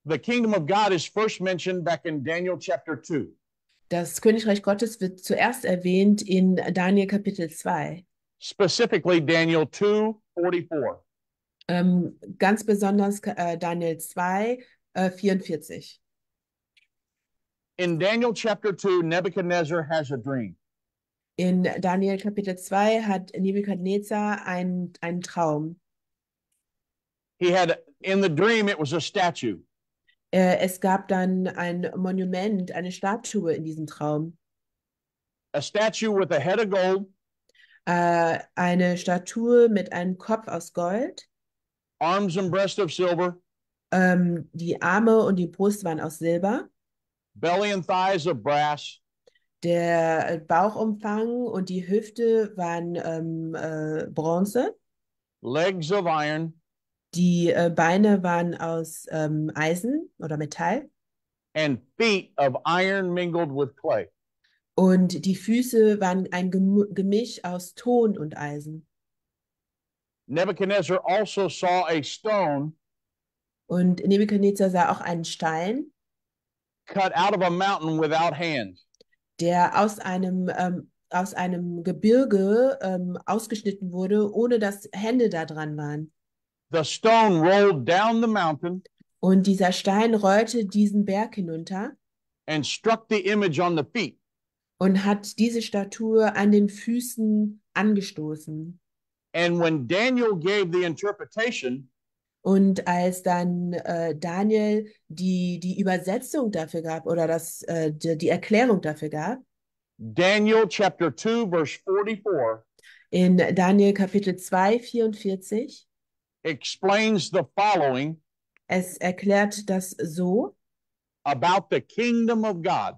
The kingdom of God is first mentioned back in Daniel chapter 2. Das Königreich Gottes wird zuerst erwähnt in Daniel Kapitel 2. Specifically Daniel 2:44. Ganz besonders Daniel 2:44. In Daniel chapter 2, Nebuchadnezzar has a dream. In Daniel Kapitel 2 hat Nebukadnezar einen Traum. He had in the dream it was a statue. Es gab dann ein Monument, eine Statue in diesem Traum. A statue with a head of gold. Eine Statue mit einem Kopf aus Gold. Arms and breast of silver. Die Arme und die Brust waren aus Silber. Belly and thighs of brass. Der Bauchumfang und die Hüfte waren Bronze. Legs of iron. Die Beine waren aus Eisen oder Metall. And feet of iron mingled with clay. Und die Füße waren ein Gemisch aus Ton und Eisen. Nebuchadnezzar also saw a stone. Und Nebukadnezar sah auch einen Stein. Cut out of a mountain without hands. Der aus einem Gebirge ausgeschnitten wurde, ohne dass Hände da dran waren. The stone rolled down the mountain. Und dieser Stein rollte diesen Berg hinunter. And struck the image on the feet. Und hat diese Statue an den Füßen angestoßen. And when Daniel gave the interpretation, Und als dann Daniel die Übersetzung dafür gab oder die Erklärung dafür gab, Daniel chapter 2 verse 44 in Daniel Kapitel 2 44 explains the following. Es erklärt das so about the kingdom of God.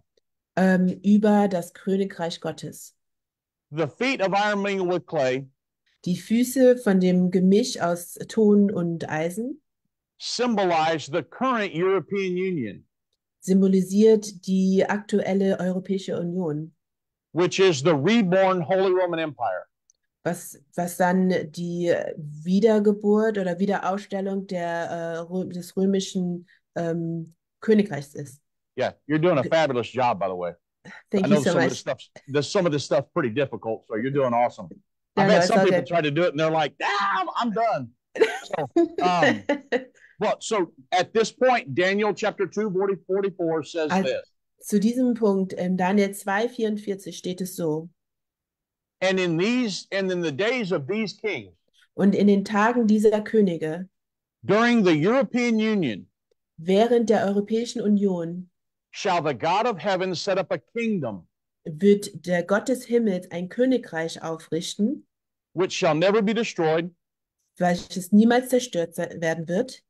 Über das Königreich Gottes. The feet of iron mingled with clay. Die Füße von dem Gemisch aus Ton und Eisen symbolize the current European Union. Symbolisiert die aktuelle Europäische Union, which is the reborn Holy Roman Empire. Was dann die Wiedergeburt oder Wiederaufstellung des römischen Königreichs ist. Yeah, you're doing a fabulous job, by the way. Thank you so much. Some of this stuff's pretty difficult, so you're doing awesome. I've had some people try to do it, and they're like, I'm done. So at this point, Daniel chapter 2, 44 says this. Zu diesem Punkt, in Daniel 2,44 steht es so. And in the days of these kings. Und in den Tagen dieser Könige. During the European Union. Während der Europäischen Union. Shall the God of heaven set up a kingdom. Wird der Gott des Himmels ein Königreich aufrichten, which shall never be destroyed, welches niemals zerstört werden wird,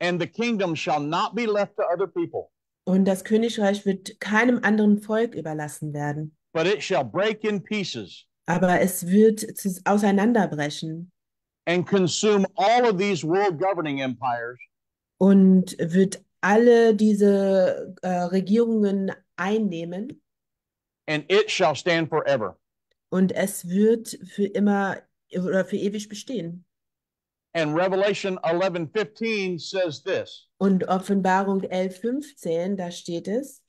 and the kingdom shall not be left to other people, und das Königreich wird keinem anderen Volk überlassen werden, but it shall break in pieces, aber es wird auseinanderbrechen, and consume all of these world governing empires, und wird alle diese Regierungen einnehmen. And it shall stand forever. Und es wird für immer oder für ewig bestehen. And Revelation 11:15 says this. Und Offenbarung 11:15, da steht es.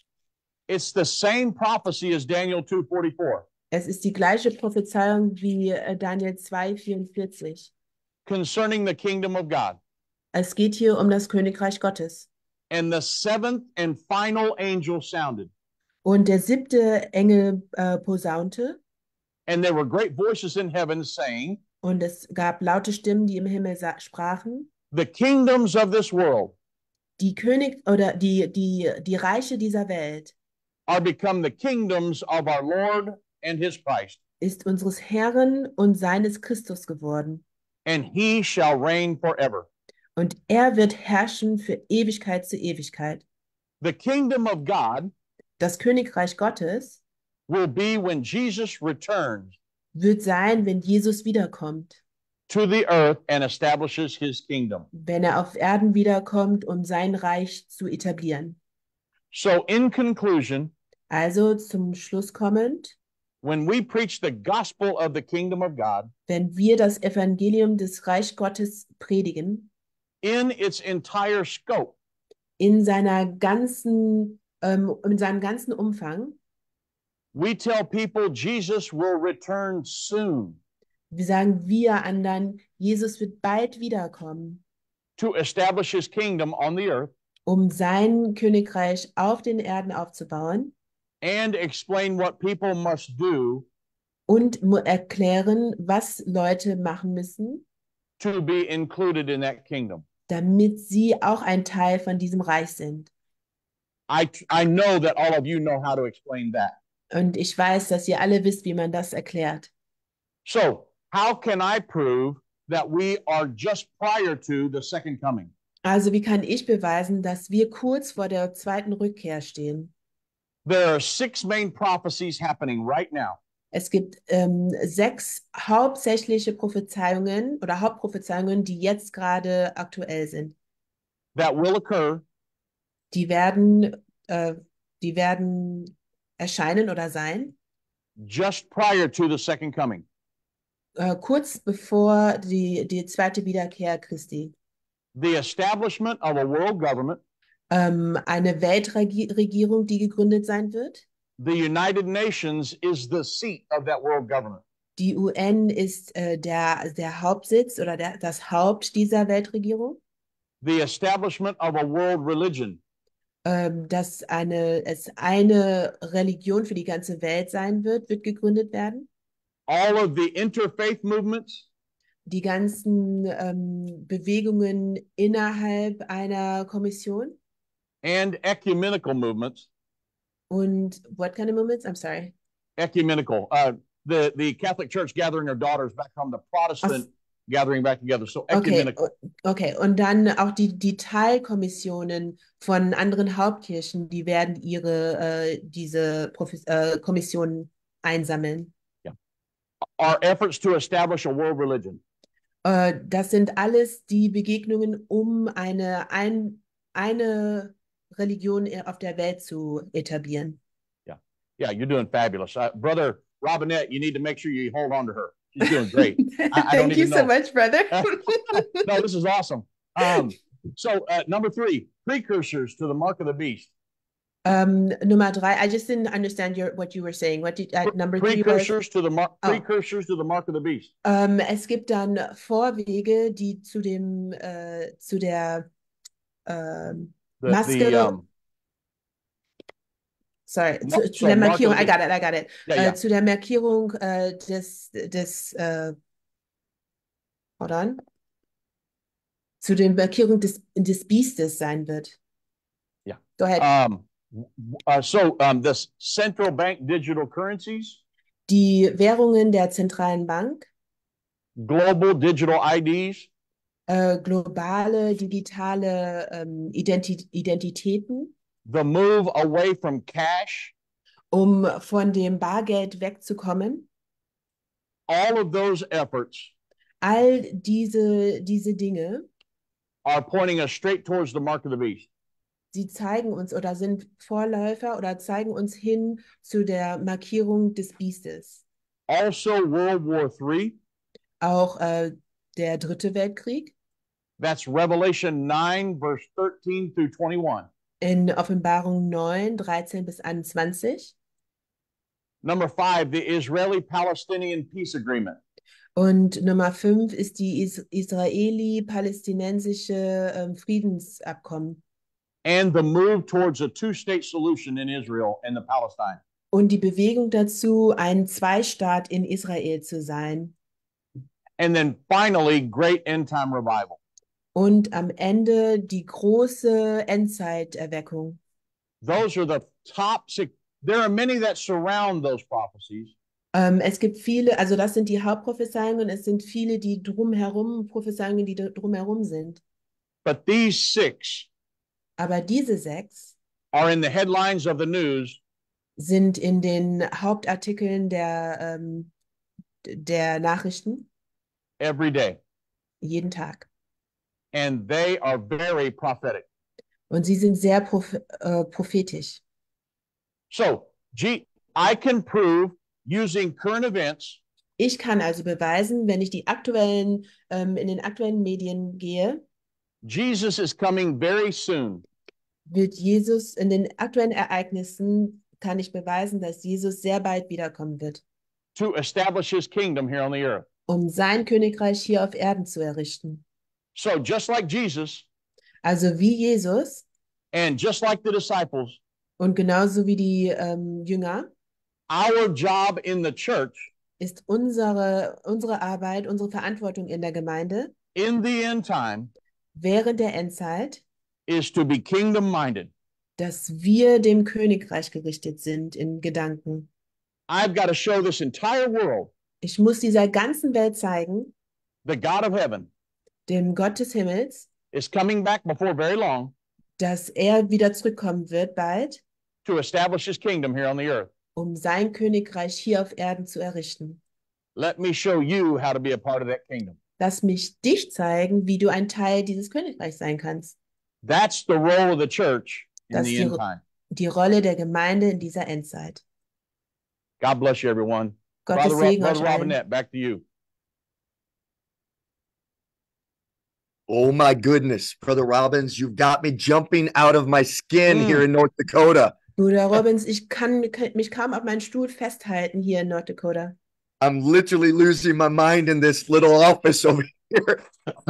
It's the same prophecy as Daniel 2:44. Es ist die gleiche Prophezeiung wie Daniel 2:44. Concerning the kingdom of God. Es geht hier das Königreich Gottes. And the seventh and final angel sounded. Und der siebte Engel posaunte. And there were great voices in heaven saying, und es gab laute Stimmen, die im Himmel sprachen. The kingdoms of this world. Die die Reiche dieser Welt. Are become the kingdoms of our Lord and his Christ. Ist unseres Herrn und seines Christus geworden. And he shall reign forever. Und wird herrschen für Ewigkeit zu Ewigkeit. The kingdom of God. Das Königreich Gottes will be when Jesus returns, wird sein, wenn Jesus wiederkommt, to the earth and establishes his kingdom. Wenn auf Erden wiederkommt, sein Reich zu etablieren. So in conclusion, also zum Schluss kommend, when we preach the gospel of the kingdom of God, wenn wir das Evangelium des Reich Gottes predigen, in its entire scope, in seinem ganzen Umfang. We tell people Jesus will return soon. Wir sagen anderen, Jesus wird bald wiederkommen. To establish his kingdom on the earth. Sein Königreich auf den Erden aufzubauen. And explain what people must do. Und erklären, was Leute machen müssen. To be included in that kingdom. Damit sie auch ein Teil von diesem Reich sind. I know that all of you know how to explain that. Und ich weiß, dass ihr alle wisst, wie man das erklärt. So, how can I prove that we are just prior to the second coming? Also, wie kann ich beweisen, dass wir kurz vor der zweiten Rückkehr stehen? There are 6 main prophecies happening right now. Es gibt 6 hauptsächliche Prophezeiungen oder Hauptprophezeiungen, die jetzt gerade aktuell sind. That will occur. Die werden erscheinen oder sein. Just prior to the second coming. Kurz bevor die zweite Wiederkehr Christi. The establishment of a world government. Eine Weltregierung, die gegründet sein wird. The United Nations is the seat of that world government. Die UN ist der Hauptsitz oder das Haupt dieser Weltregierung. The establishment of a world religion. Dass eine Religion für die ganze Welt sein wird gegründet werden. All of the interfaith movements, die ganzen Bewegungen innerhalb einer Kommission. And ecumenical movements. And what kind of movements? I'm sorry. Ecumenical. The Catholic Church gathering her daughters back from the Protestant gathering back together. So ecumenical. Okay. Und dann auch die Teilkommissionen von anderen Hauptkirchen, die werden diese Kommissionen einsammeln. Yeah. Our efforts to establish a world religion. Das sind alles die Begegnungen, um eine Religion auf der Welt zu etablieren. Yeah, you're doing fabulous. Brother Robinette, you need to make sure you hold on to her. She's doing great. Thank you so much, brother. No, this is awesome. So number 3, precursors to the mark of the beast. Nummer 3, I just didn't understand what you were saying. What did number 3? Precursors to the mark of the beast. Es gibt dann Vorwege, die zu dem zu der Markierung des Biestes sein wird. Yeah. Go ahead. This central bank digital currencies. Die Währungen der zentralen Bank. Global digital IDs. Globale digitale Identitäten. The move away from cash. Von dem Bargeld wegzukommen. All of those efforts. All diese Dinge. Are pointing us straight towards the mark of the beast. Sie zeigen uns oder sind Vorläufer oder zeigen uns hin zu der Markierung des Biestes. Also World War III. Auch der Dritte Weltkrieg. That's Revelation 9, verse 13 through 21. In Offenbarung 9, 13 bis 21. Number 5, the Israeli-Palestinian Peace Agreement. Und Nummer 5 ist die israeli-palästinensische Friedensabkommen. And the move towards a two-state solution in Israel and the Palestine. Und die Bewegung dazu, ein Zweistaat in Israel zu sein. And then finally, great end-time revival. Und am Ende die große Endzeiterweckung. Those are the top 6. There are many that surround those prophecies. Es gibt viele, also das sind die Hauptprophezeiungen und es sind viele, die drumherum Prophezeiungen, die drumherum sind. But these 6. Aber diese 6 are in the headlines of the news. Sind in den Hauptartikeln der Nachrichten. Every day. Jeden Tag. And they are very prophetic. Und sie sind sehr prophetisch. So, I can prove using current events. Ich kann also beweisen, wenn ich in den aktuellen Medien gehe. Jesus is coming very soon. Wird Jesus in den aktuellen Ereignissen kann ich beweisen, dass Jesus sehr bald wiederkommen wird. To establish his kingdom here on the earth. Sein Königreich hier auf Erden zu errichten. So just like Jesus, also wie Jesus, and just like the disciples, und genauso wie die Jünger, our job in the church ist unsere Arbeit, unsere Verantwortung in der Gemeinde in the end time, während der Endzeit, is to be kingdom-minded. Dass wir dem Königreich gerichtet sind in Gedanken. I've got to show this entire world. Ich muss dieser ganzen Welt zeigen. The God of heaven. Dem Gott des Himmels, is coming back before very long, dass wieder zurückkommen wird bald, to establish his kingdom here on the earth. Sein Königreich hier auf Erden zu errichten. Let me show you how to be a part of that kingdom. Lass mich dich zeigen, wie du ein Teil dieses Königreichs sein kannst. That's the role of the church in the end time. Die Rolle der Gemeinde in dieser Endzeit. God bless you, everyone. Gottes Segen euch allen. Brother Robinette, back to you. Oh my goodness, Brother Robbins, you've got me jumping out of my skin here in North Dakota. Bruder Robbins, ich kann mich kaum auf meinen Stuhl festhalten hier in North Dakota. I'm literally losing my mind in this little office over here.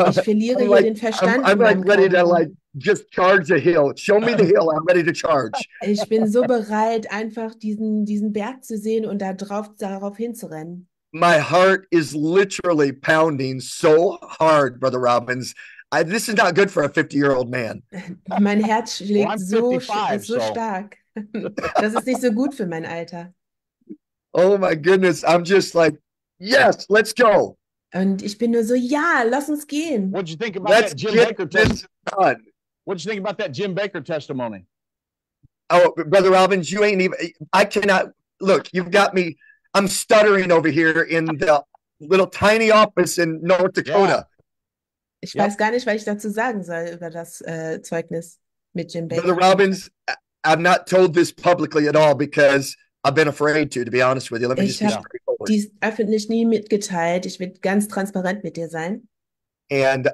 Ich verliere hier den Verstand. I'm like ready to just charge the hill. Show me the hill, I'm ready to charge. Ich bin so bereit, einfach diesen Berg zu sehen und darauf hinzurennen. My heart is literally pounding so hard, Brother Robbins. This is not good for a 50-year-old man. Mein Herz schlägt so stark. Das ist nicht so gut für mein Alter. Oh my goodness, I'm just like, yes, let's go. Und ich bin nur so, ja, lass uns gehen. What did you think about that Jim Bakker testimony? What did you think about that Jim Bakker testimony? Oh, Brother Robbins, you ain't even, I cannot, look, you've got me, I'm stuttering over here in the little tiny office in North Dakota. Yeah. Ich weiß gar nicht, was ich dazu sagen soll über das Zeugnis mit Jim Bakker. Brother Robbins, I've not told this publicly at all because I've been afraid to be honest with you. Let me just be straightforward. Dies öffentlich nie mitgeteilt. Ich will ganz transparent mit dir sein. And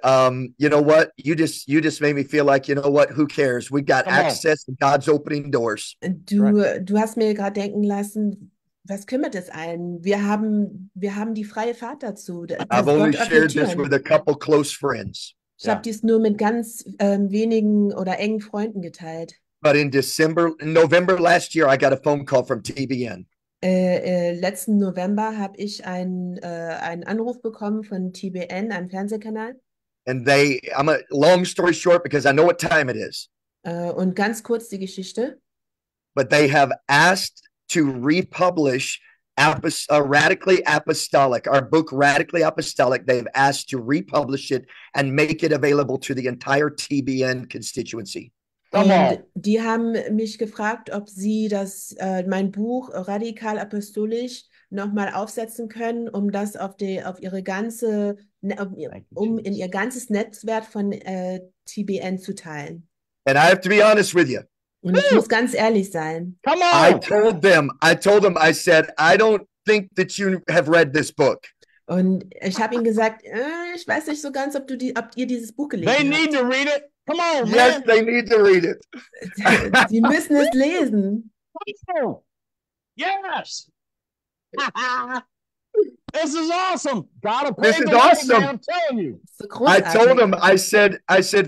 you know what? You just made me feel like, you know what? Who cares? We got access to God's opening doors. Du hast mir gerade denken lassen, was kümmert es einen? Wir haben die freie Fahrt dazu. I've only shared this with a couple close friends. Ich habe dies nur mit ganz wenigen oder engen Freunden geteilt. But in November last year, I got a phone call from TBN. Letzten November habe ich einen Anruf bekommen von TBN, einem Fernsehkanal. And long story short, because I know what time it is. Und ganz kurz die Geschichte. But they have asked to republish Radically Apostolic, our book Radically Apostolic. They've asked to republish it and make it available to the entire TBN constituency. Und die haben mich gefragt, ob sie mein Buch Radikal Apostolisch nochmal aufsetzen können, um das in ihr ganzes Netzwerk von TBN zu teilen. And I have to be honest with you. Und ich muss ganz ehrlich sein. Come on. I told them, I said, I don't think that you have read this book. Und ich habe ihnen gesagt, ich weiß nicht so ganz, ob ihr dieses Buch gelesen habt. They need to read it. Come on, yes, man. They need to read it. Sie müssen es lesen. Yes. This is awesome. This is awesome. I'm telling you. I told him, I said,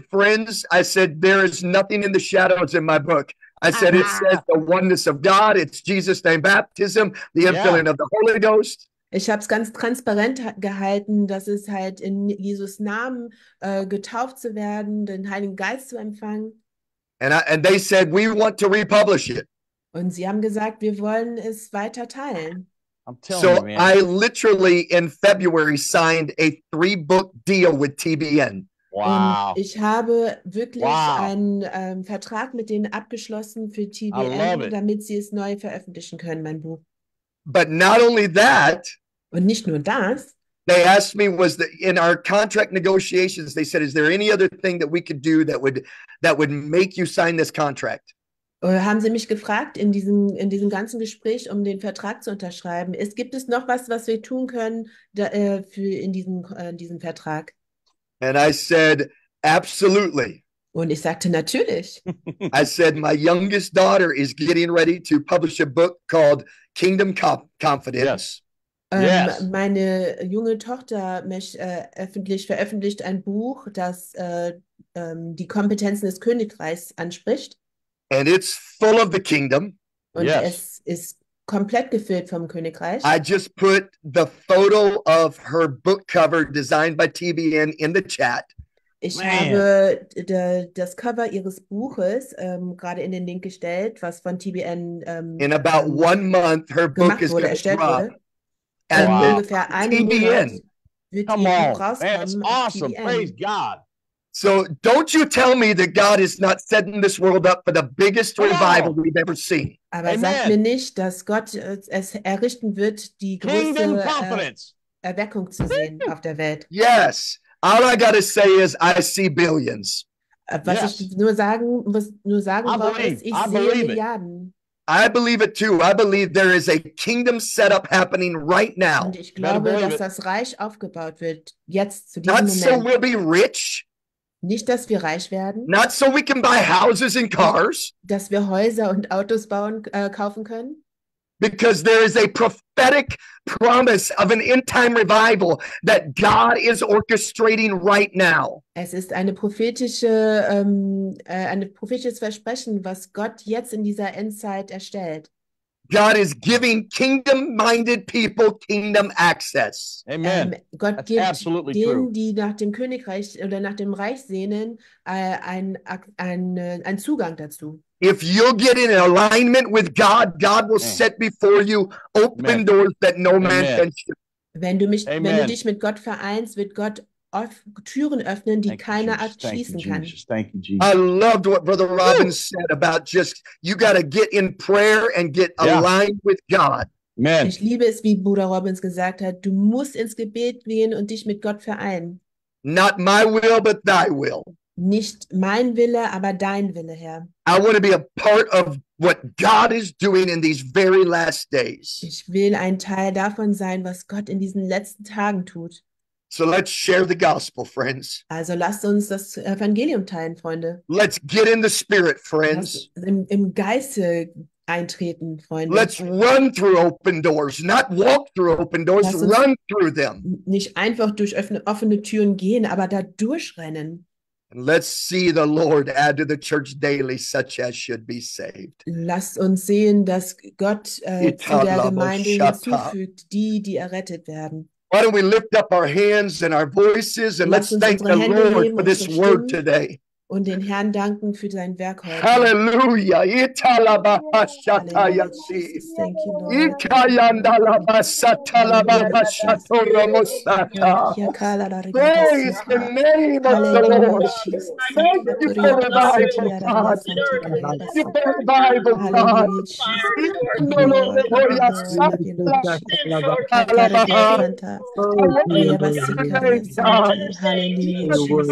friends, I said, there is nothing in the shadows in my book. I said, it says the oneness of God. It's Jesus' name baptism, the infilling of the Holy Ghost. Ich habe es ganz transparent gehalten, dass es halt in Jesus' Namen getauft zu werden, den Heiligen Geist zu empfangen. And they said, we want to republish it. Und sie haben gesagt, wir wollen es weiter teilen. So I literally in February signed a 3-book deal with TBN. Wow. Und ich habe wirklich einen Vertrag mit denen abgeschlossen für TBN, damit sie es neu veröffentlichen können, mein Buch. But not only that, und nicht nur das, they asked me, in our contract negotiations, they said, is there any other thing that we could do that would make you sign this contract? Haben sie mich gefragt in diesem ganzen Gespräch, um den Vertrag zu unterschreiben. Gibt es noch was wir tun können in diesem Vertrag? And I said, absolutely. Und ich sagte, natürlich. I said, my youngest daughter is getting ready to publish a book called Kingdom Confidence. Yes. Meine junge Tochter veröffentlicht ein Buch, das die Kompetenzen des Königreichs anspricht. And it's full of the kingdom. Und es ist komplett gefüllt vom Königreich. I just put the photo of her book cover designed by TBN in the chat. Ich habe das Cover ihres Buches gerade in den Link gestellt, was von TBN in about 1 month her book is erstellt wurde. In ungefähr einem Monat wird ihr Buch rauskommen. That's awesome. Praise God. So don't you tell me that God is not setting this world up for the biggest revival we've ever seen. Aber sag mir nicht, dass Gott es errichten wird, die größte Erweckung zu sehen auf der Welt. Yes. All I gotta say is I see billions. Ich nur sagen wollte, ist, ich sehe Milliarden. I believe it too. I believe there is a kingdom setup happening right now. Und ich glaube, dass das Reich aufgebaut wird jetzt zu diesem Moment. Not so we'll be rich. Nicht, dass wir reich werden. Not so we can buy houses and cars. Dass wir Häuser und Autos kaufen können. Because there is a prophetic promise of an end-time revival that God is orchestrating right now. Es ist ein prophetisches Versprechen, was Gott jetzt in dieser Endzeit erstellt. God is giving kingdom-minded people kingdom access. Amen. Gott That's gibt absolutely denen, true. Die nach dem Königreich oder nach dem Reich sehnen, einen Zugang dazu. If you'll get in alignment with God, God will set before you open Amen. Doors that no Amen. Man can shut. Wenn du dich mit Gott vereinst, wird Gott Türen öffnen, die keiner abschließen kann. I loved what Brother Robbins said about just you got to get in prayer and get aligned with God. Amen. Ich liebe es, wie Bruder Robbins gesagt hat, du musst ins Gebet gehen und dich mit Gott vereinen. Not my will, but thy will. Nicht mein Wille, aber dein Wille, Herr. I want to be a part of what God is doing in these very last days. Ich will ein Teil davon sein, was Gott in diesen letzten Tagen tut. So let's share the gospel, friends. Also lasst uns das Evangelium teilen, Freunde. Let's get in the spirit, friends. Im Geiste eintreten, Freunde. Let's run through open doors, not walk through open doors, run through them. Nicht einfach durch offene Türen gehen, aber da durchrennen. And let's see the Lord add to the church daily such as should be saved. Lasst uns sehen, dass Gott zu der Gemeinde hinzufügt, die errettet werden. Why don't we lift up our hands and our voices and let's thank the Lord for this word today. Und den Herrn danken für sein Werk heute. Halleluja. Praise the name of the Lord. Thank you for revival, God. Thank you for revival, God. Hallelujah. Praise the name of the Lord.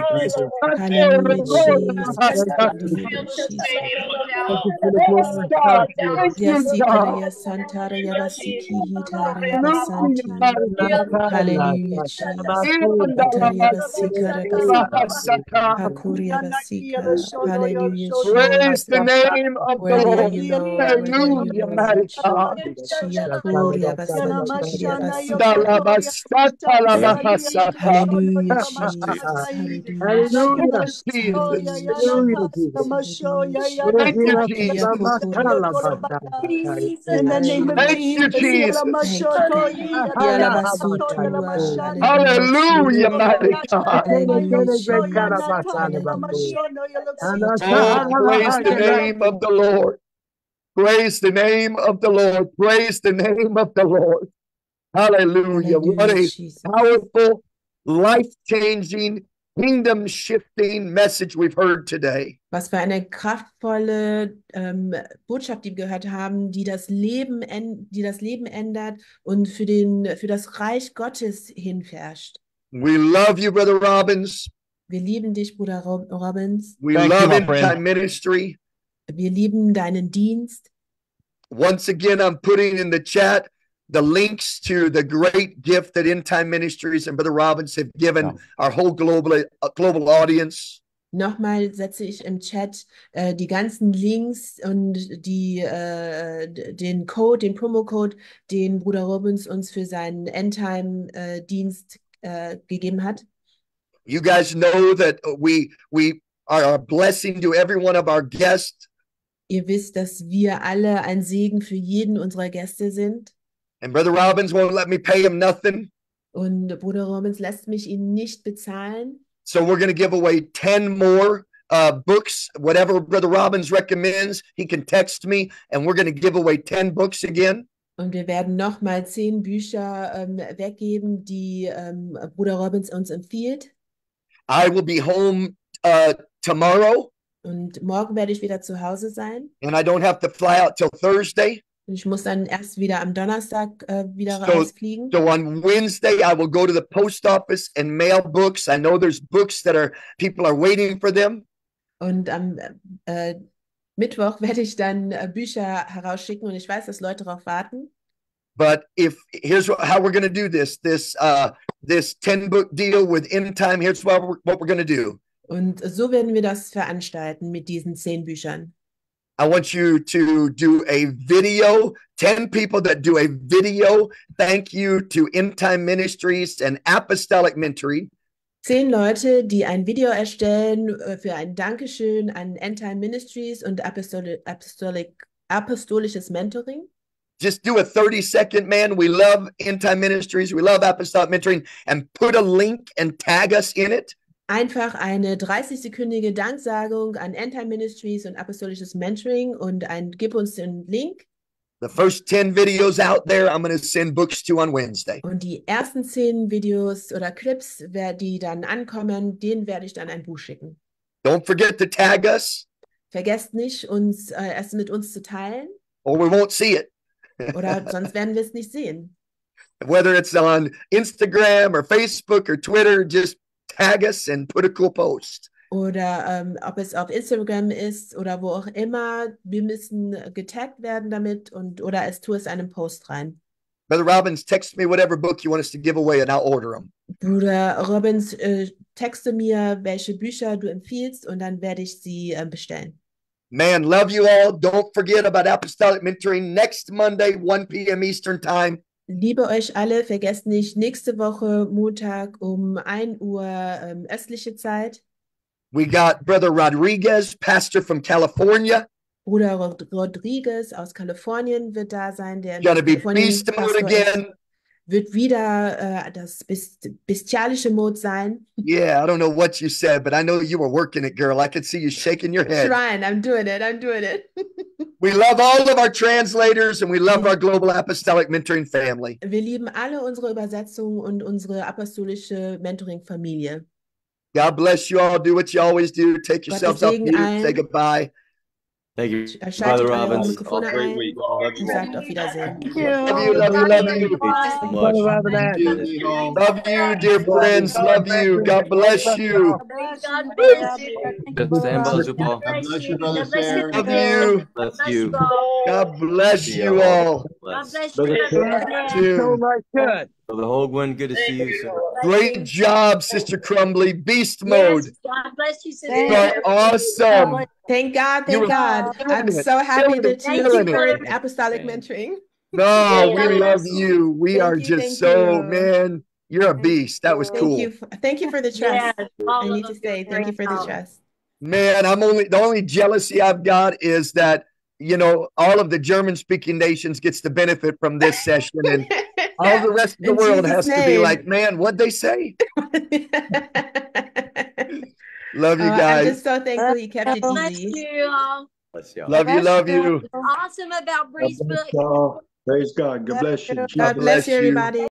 Hallelujah, mighty God. Hallelujah. Praise the name of the Lord. Praise the name of the Lord. Praise the name of the Lord. Hallelujah. What a powerful, life-changing, kingdom-shifting message we've heard today. Was für eine kraftvolle Botschaft, die wir gehört haben, die das Leben ändert und für das Reich Gottes hinverscht. We love you, Brother Robbins. Wir lieben dich, Bruder Robbins. We love End-Time Ministry. Wir lieben deinen Dienst. Once again, I'm putting in the chat the links to the great gift that End-Time Ministries and Brother Robbins have given our whole global audience. Nochmal setze ich im Chat die ganzen Links und den Promo-Code, den Bruder Robbins uns für seinen End-Time-Dienst gegeben hat. You guys know that we are a blessing to every one of our guests. Ihr wisst, dass wir alle ein Segen für jeden unserer Gäste sind. And Brother Robbins won't let me pay him nothing. Und Bruder Robbins lässt mich ihn nicht bezahlen. So we're going to give away 10 more books. Whatever Brother Robbins recommends, he can text me, and we're going to give away 10 books again. Und wir werden nochmal 10 Bücher weggeben, die Bruder Robbins uns empfiehlt. I will be home tomorrow. Und morgen werde ich wieder zu Hause sein. And I don't have to fly out till Thursday. Ich muss dann erst wieder am Donnerstag wieder rausfliegen. So on Wednesday I will go to the post office and mail books. I know there's books that people are waiting for them. Und am Mittwoch werde ich dann Bücher herausschicken und ich weiß, dass Leute darauf warten. But here's how we're going to do this 10-book deal with End-Time. Here's what we're going to do. Und so werden wir das veranstalten mit diesen 10 Büchern. I want you to do a video, 10 people that do a video. Thank you to End-Time Ministries and Apostolic Mentoring. 10 Leute, die ein Video erstellen für ein Dankeschön an End-Time Ministries und Apostolisches Mentoring. Just do a 30-second, man. We love End-Time Ministries. We love Apostolic Mentoring. And put a link and tag us in it. Einfach eine 30-sekündige Danksagung an End-Time Ministries und Apostolisches Mentoring und gib uns den Link. The first 10 videos out there, I'm going to send books to on Wednesday. Und die ersten 10 Videos oder Clips, die dann ankommen, denen werde ich dann ein Buch schicken. Don't forget to tag us. Vergesst nicht, uns es mit uns zu teilen. Or we won't see it. Oder sonst werden wir es nicht sehen. Whether it's on Instagram or Facebook or Twitter, just tag us and put a cool post. Oder ob es auf Instagram ist oder wo auch immer, wir müssen getaggt werden damit oder tu es einen Post rein. Brother Robbins, text me whatever book you want us to give away and I'll order them. Bruder Robbins, texte mir, welche Bücher du empfiehlst und dann werde ich sie bestellen. Man, love you all. Don't forget about Apostolic Mentoring next Monday, 1 p.m. Eastern Time. Liebe euch alle, vergesst nicht, nächste Woche Montag um 1 Uhr östliche Zeit. We got Brother Rodriguez, pastor from California. Bruder Rodriguez aus Kalifornien wird da sein, der wird wieder das bestialische Mode sein. Yeah, I don't know what you said, but I know you were working it, girl. I could see you shaking your head. Trying, I'm doing it. We love all of our translators and we love our global apostolic mentoring family. Wir lieben alle unsere Übersetzungen und unsere apostolische Mentoring Familie. God bless you all. Do what you always do. Take yourselves off mute. Say goodbye. Thank you, Brother Robbins. Great week. Love you. Love you, dear friends. Love you. God bless you. God bless you, Brother Sam. Love you. Bless you. God bless you all. God bless you. So much good. Brother Holguin, good to see you, sir. Great job, Sister Crumbly. Beast mode. Yes, God bless you, Sister. You are awesome. Thank God. I'm so happy that you supported Apostolic Mentoring. No, we love you. We are just so, man, you're a beast. That was cool. Thank you for the trust. I need to say thank you for the trust. Man, the only jealousy I've got is that, you know, all of the German-speaking nations gets to benefit from this session. And all the rest of the world has to be like, man, what'd they say? Love you guys. I'm just so thankful you kept it easy. Bless you all. Love you. Awesome about Bree's book. Praise God. God bless you. God bless you, everybody.